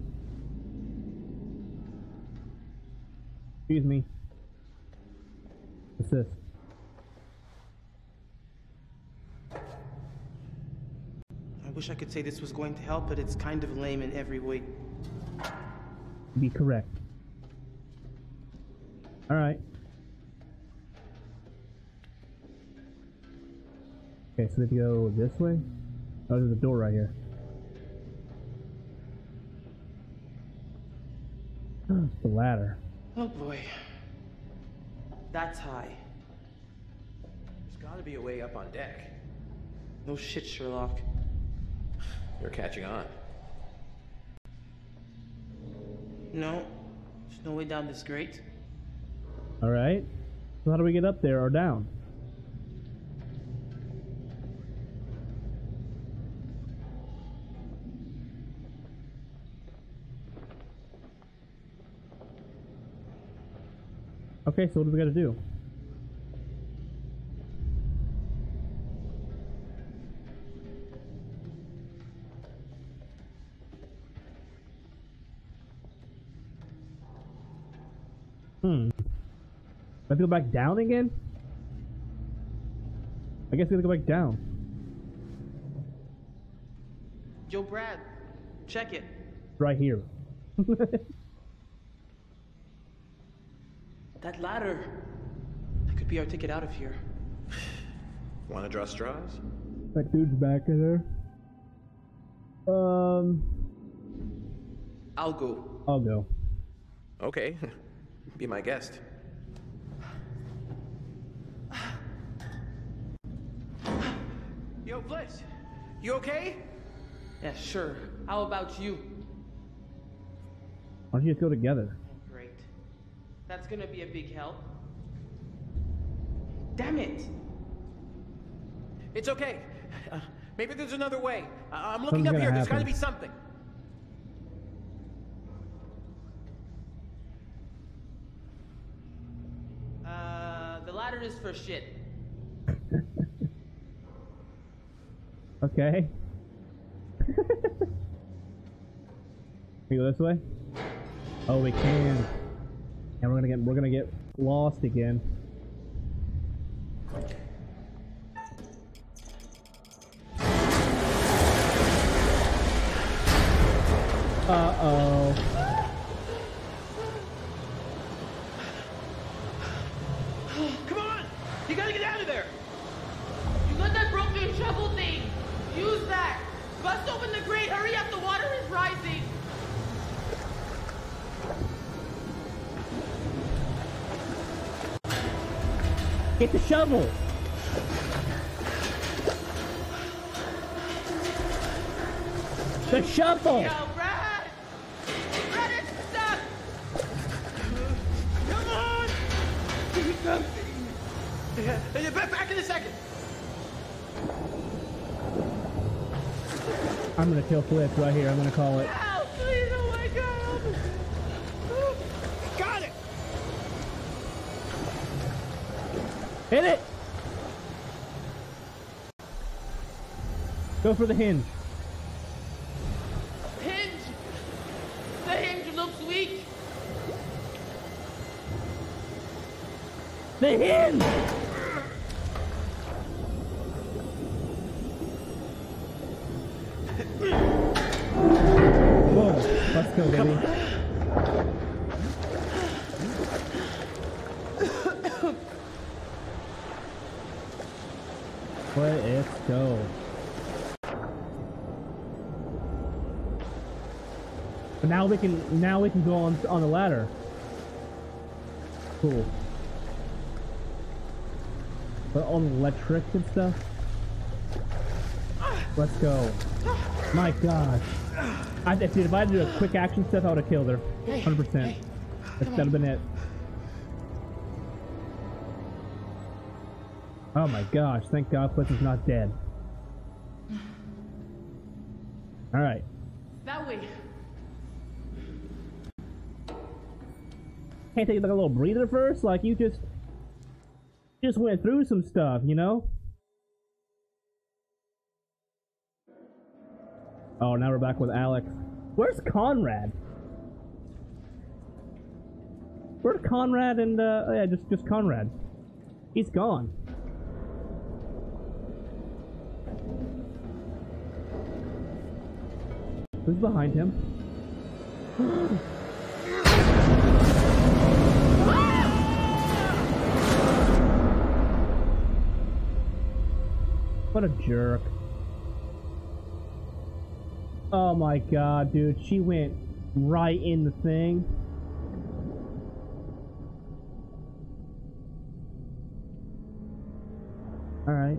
Excuse me. What's this? I wish I could say this was going to help, but it's kind of lame in every way. Be correct. Alright. Okay, so if you go this way? Oh, there's a door right here. The ladder. Oh boy. That's high. There's gotta be a way up on deck. No shit, Sherlock. You're catching on. No. There's no way down this grate. Alright. So how do we get up there or down? Okay, so what do we gotta do? I have to go back down again? I guess we have to go back down. Yo, Brad, check it. Right here. That ladder. That could be our ticket out of here. Wanna draw straws? That dude's back in there. I'll go. I'll go. Okay. Be my guest. Yo, Bliss, you okay? Yeah, sure. How about you? Why don't you just go together? Great. That's gonna be a big help. Damn it! It's okay. Maybe there's another way. I'm looking Something's up here. Happen. There's gotta be something. The ladder is for shit. Okay. We go this way? Oh, we can. And we're gonna get lost again. Get the shovel! The shovel! Yo, Brad! Brad is stuck! Come on! Yeah, back in a second! I'm gonna kill Flip right here, I'm gonna call it. Help, please, oh my god! Hit it! Go for the hinge. Hinge! The hinge looks weak! The hinge! Whoa, let's go, baby. Let's go. But now we can go on the ladder. Cool. But on electric and stuff. Let's go. My gosh. If I did a quick action stuff, I would have killed her. 100%. Hey, that would have been it. Oh my gosh, thank God Flip is not dead. Alright. That way. Can't take like a little breather first? Like you just went through some stuff, you know? Oh, now we're back with Alex. Where's Conrad? Where's Conrad and yeah, just Conrad. He's gone. Who's behind him? What a jerk. Oh my god, dude. She went right in the thing. Alright.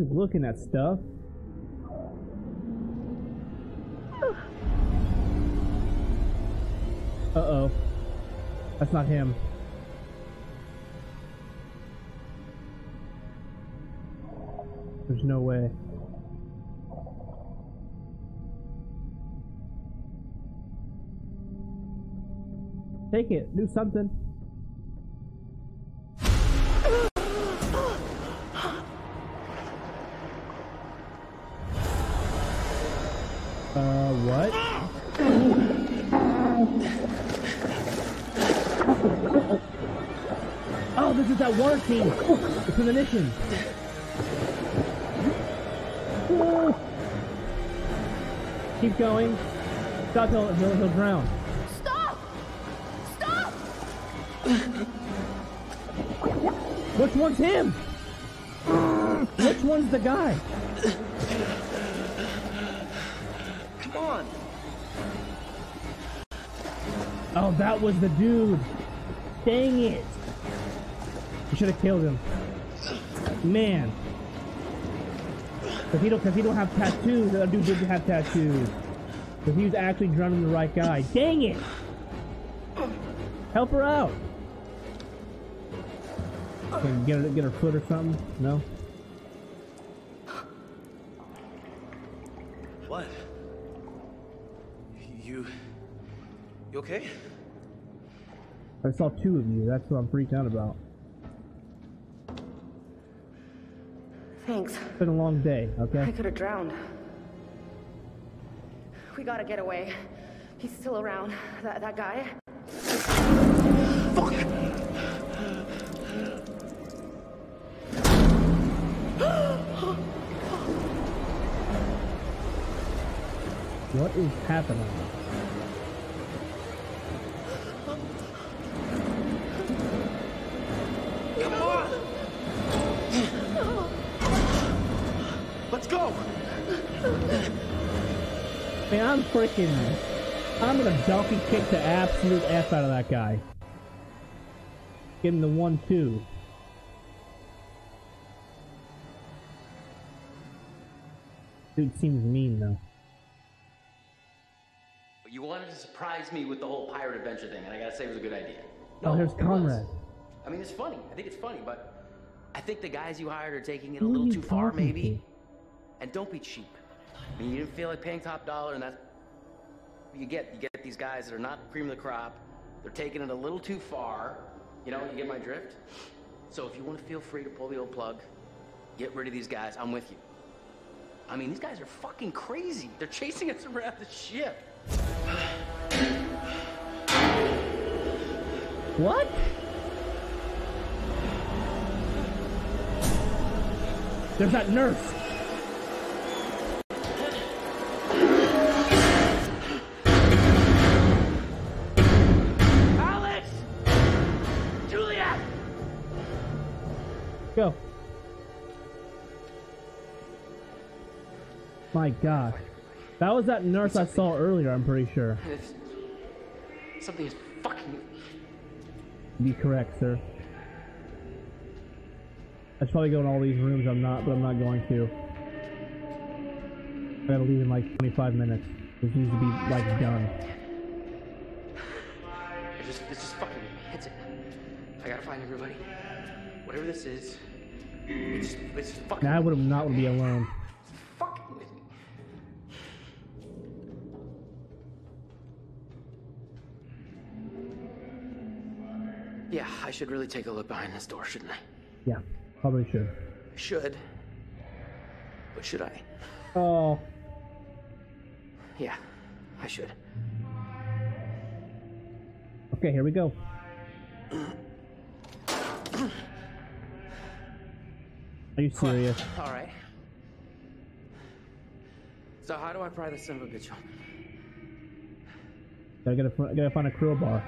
He's looking at stuff. Uh-oh. That's not him. There's no way. Take it. Do something. What? Oh, this is that water team! It's an ignition! Keep going. Stop, he'll drown. Stop! Stop! Which one's him? Which one's the guy? Oh, that was the dude. Dang it. You should have killed him. Man. Because he don't have tattoos. That dude didn't have tattoos. Because he was actually drowning the right guy. Dang it. Help her out. Can you get her foot or something? No? What? You okay? I saw two of you. That's what I'm freaked out about. Thanks. It's been a long day, okay? I could have drowned. We gotta get away. He's still around. That guy. Fuck! What is happening? Come on! Let's go! Man, I'm gonna donkey kick the absolute ass out of that guy. Give him the 1-2. Dude seems mean though. You wanted to surprise me with the whole pirate adventure thing, and I gotta say it was a good idea. No, oh, there's Conrad. I mean, it's funny. I think it's funny, but I think the guys you hired are taking it a little too far, maybe. To? And don't be cheap. I mean, you didn't feel like paying top dollar, and that's you get these guys that are not cream of the crop. They're taking it a little too far. You know, you get my drift? So if you want to feel free to pull the old plug, get rid of these guys. I'm with you. I mean, these guys are fucking crazy. They're chasing us around the ship. What? There's that nurse. Alex! Julia! Go. My God. That was that nurse I saw earlier, I'm pretty sure. Something is fucking... Be correct, sir. I should probably go in all these rooms, but I'm not going to. I gotta leave in like 25 minutes. This needs to be, like, done. It's just fucking... It's it. I gotta find everybody. Whatever this is... It's fucking... Now I would not be alone. Yeah, I should really take a look behind this door, shouldn't I? Yeah, probably should. I should. But should I? Oh. Yeah, I should. Okay, here we go. Are you serious? All right. So how do I pry this son of a bitch open? I gotta find a crowbar.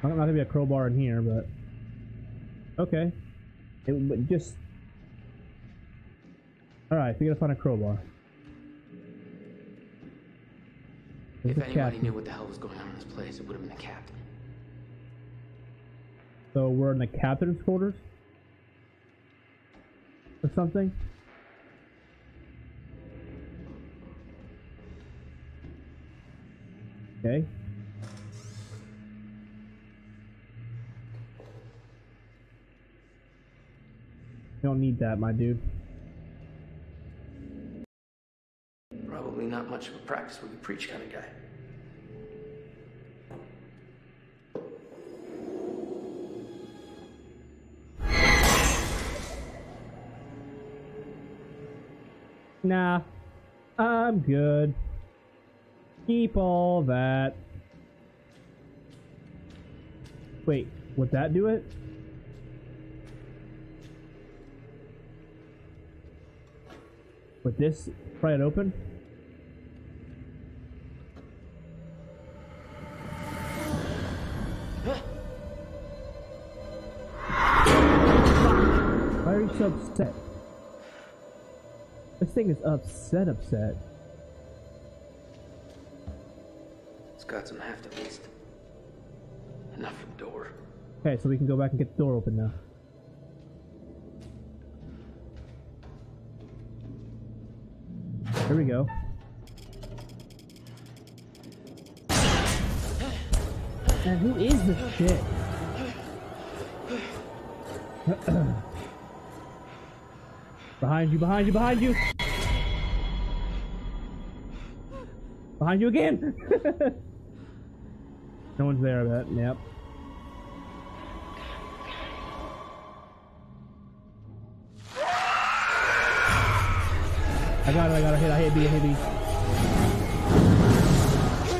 I'm not gonna be a crowbar in here, but okay. It just all right. We gotta find a crowbar. There's if anybody knew what the hell was going on in this place, it would have been the captain. So we're in the captain's quarters or something. Okay. You don't need that, my dude. Probably not much of a practice with the preach kind of guy. Nah, I'm good. Keep all that. Wait, would that do it? With this, pry it open. Why are you so upset? This thing is upset. It's got some heft at least. Enough for the door. Okay, so we can go back and get the door open now. Here we go. Man, who is this shit? Behind you, behind you, behind you! Behind you again! No one's there, I bet. Yep. I got it, I got it. I hit B, I hit B.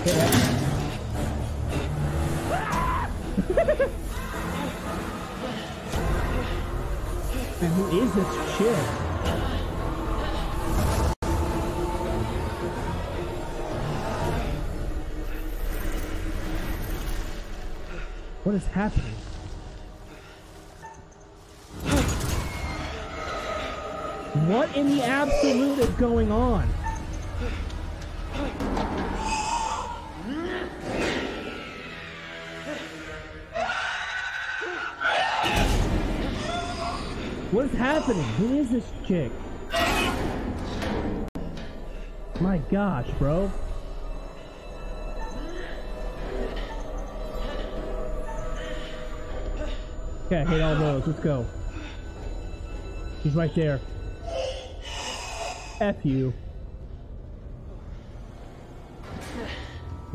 Hit that. Man, who is this shit? What is happening? What in the absolute is going on? What is happening? Who is this chick? My gosh, bro. Okay, I hate all those. Let's go. She's right there. F you.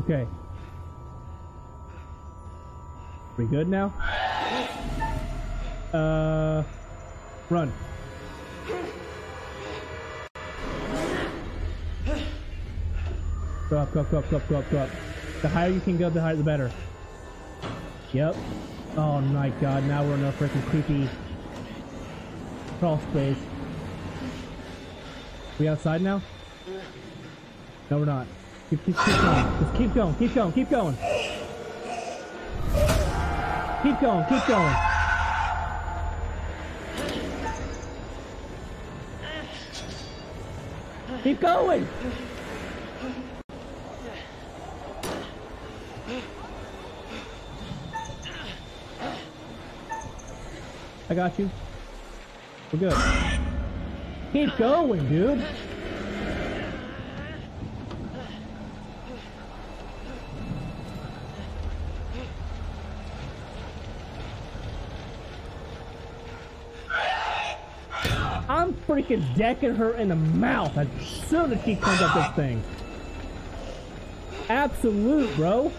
Okay. We good now? Run. Go up, go up, go up, go up, go up, go up. The higher you can go, the higher the better. Yep. Oh my god, now we're in a freaking creepy crawl space. We outside now? No, we're not. Keep going. Just keep going, keep going, keep going. Keep going, keep going. Keep going! I got you. We're good. Keep going, dude. I'm freaking decking her in the mouth as soon as she comes up this thing. Absolute, bro.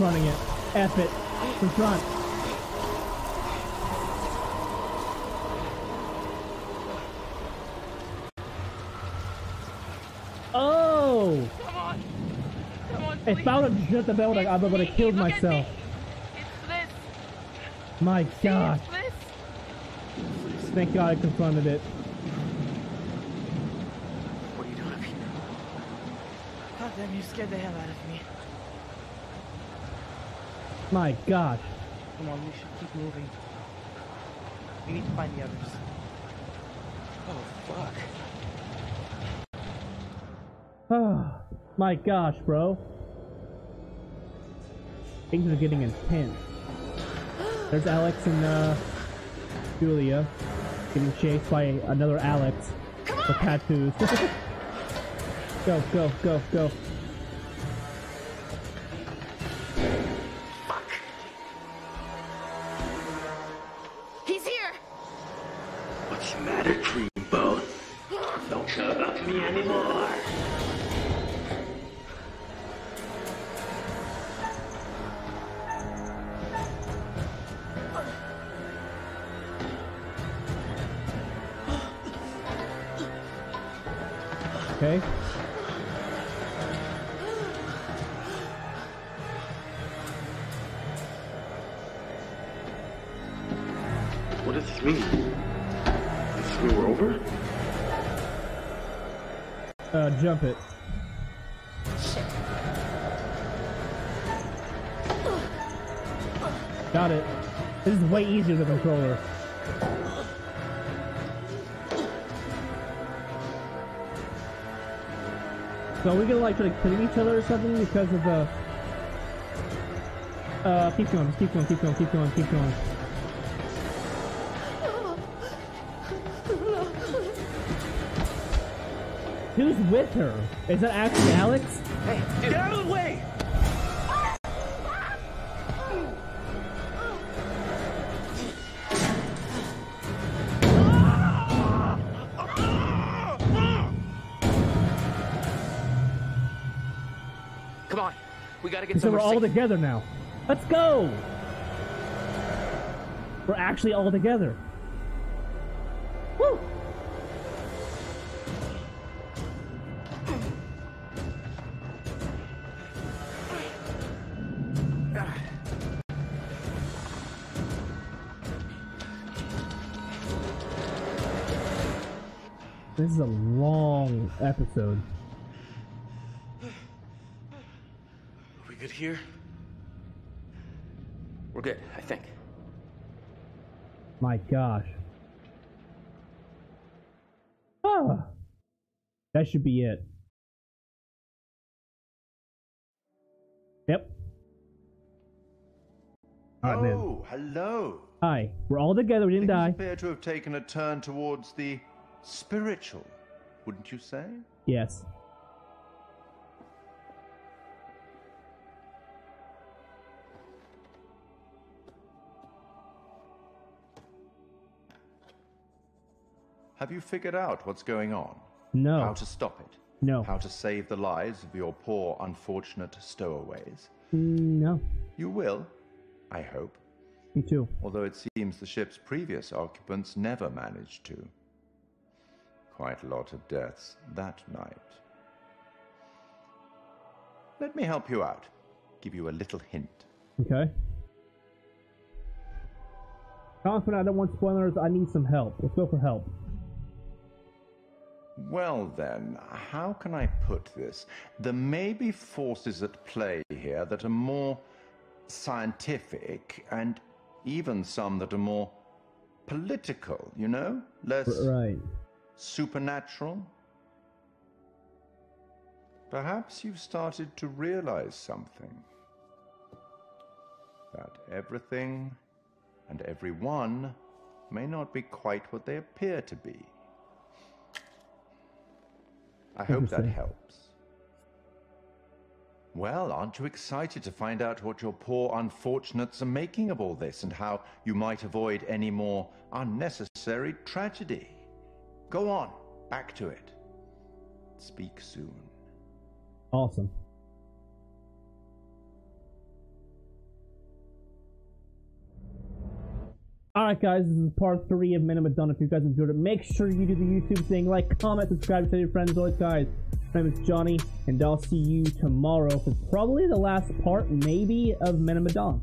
Running it. F it. Just run. Oh! Come on. Come on, it's about to just about I would have killed myself. It's this. My god. It's this. Thank god I confronted it. What are you doing up here? God damn, you scared the hell out of me. My god. Come on, we should keep moving. We need to find the others. Oh, fuck. Oh, my gosh, bro. Things are getting intense. There's Alex and, Julia. Getting chased by another Alex. With tattoos. Go, go, go, go. Jump it. Shit. Got it. This is way easier than the controller. So are we gonna like try to kill each other or something because of the keep going, keep going, keep going, keep going, keep going. Who's with her? Is that actually Alex? Hey, dude. Get out of the way! Come on, we gotta get. So we're all together now. Let's go. We're actually all together. Woo! This is a long episode. Are we good here? We're good, I think. My gosh. Ah, that should be it. Yep. All right, oh, hello. Hi. We're all together. We didn't die. It's fair to have taken a turn towards the spiritual, wouldn't you say? Yes. Have you figured out what's going on? No. How to stop it? No. How to save the lives of your poor, unfortunate stowaways? No. You will, I hope. Me too. Although it seems the ship's previous occupants never managed to. Quite a lot of deaths that night. Let me help you out. Give you a little hint. Okay. Confident I don't want spoilers. I need some help. Let's go for help. Well then, how can I put this? There may be forces at play here that are more scientific and even some that are more political, you know? Less right. Supernatural. Perhaps you've started to realize something. That everything and everyone may not be quite what they appear to be. I hope that helps. Well, aren't you excited to find out what your poor unfortunates are making of all this and how you might avoid any more unnecessary tragedy? Go on, back to it. Speak soon. Awesome. Alright guys, this is part 3 of Man of Medan. If you guys enjoyed it, make sure you do the YouTube thing, like, comment, subscribe, tell your friends. Always guys, my name is Johnny, and I'll see you tomorrow for probably the last part, maybe, of Man of Medan.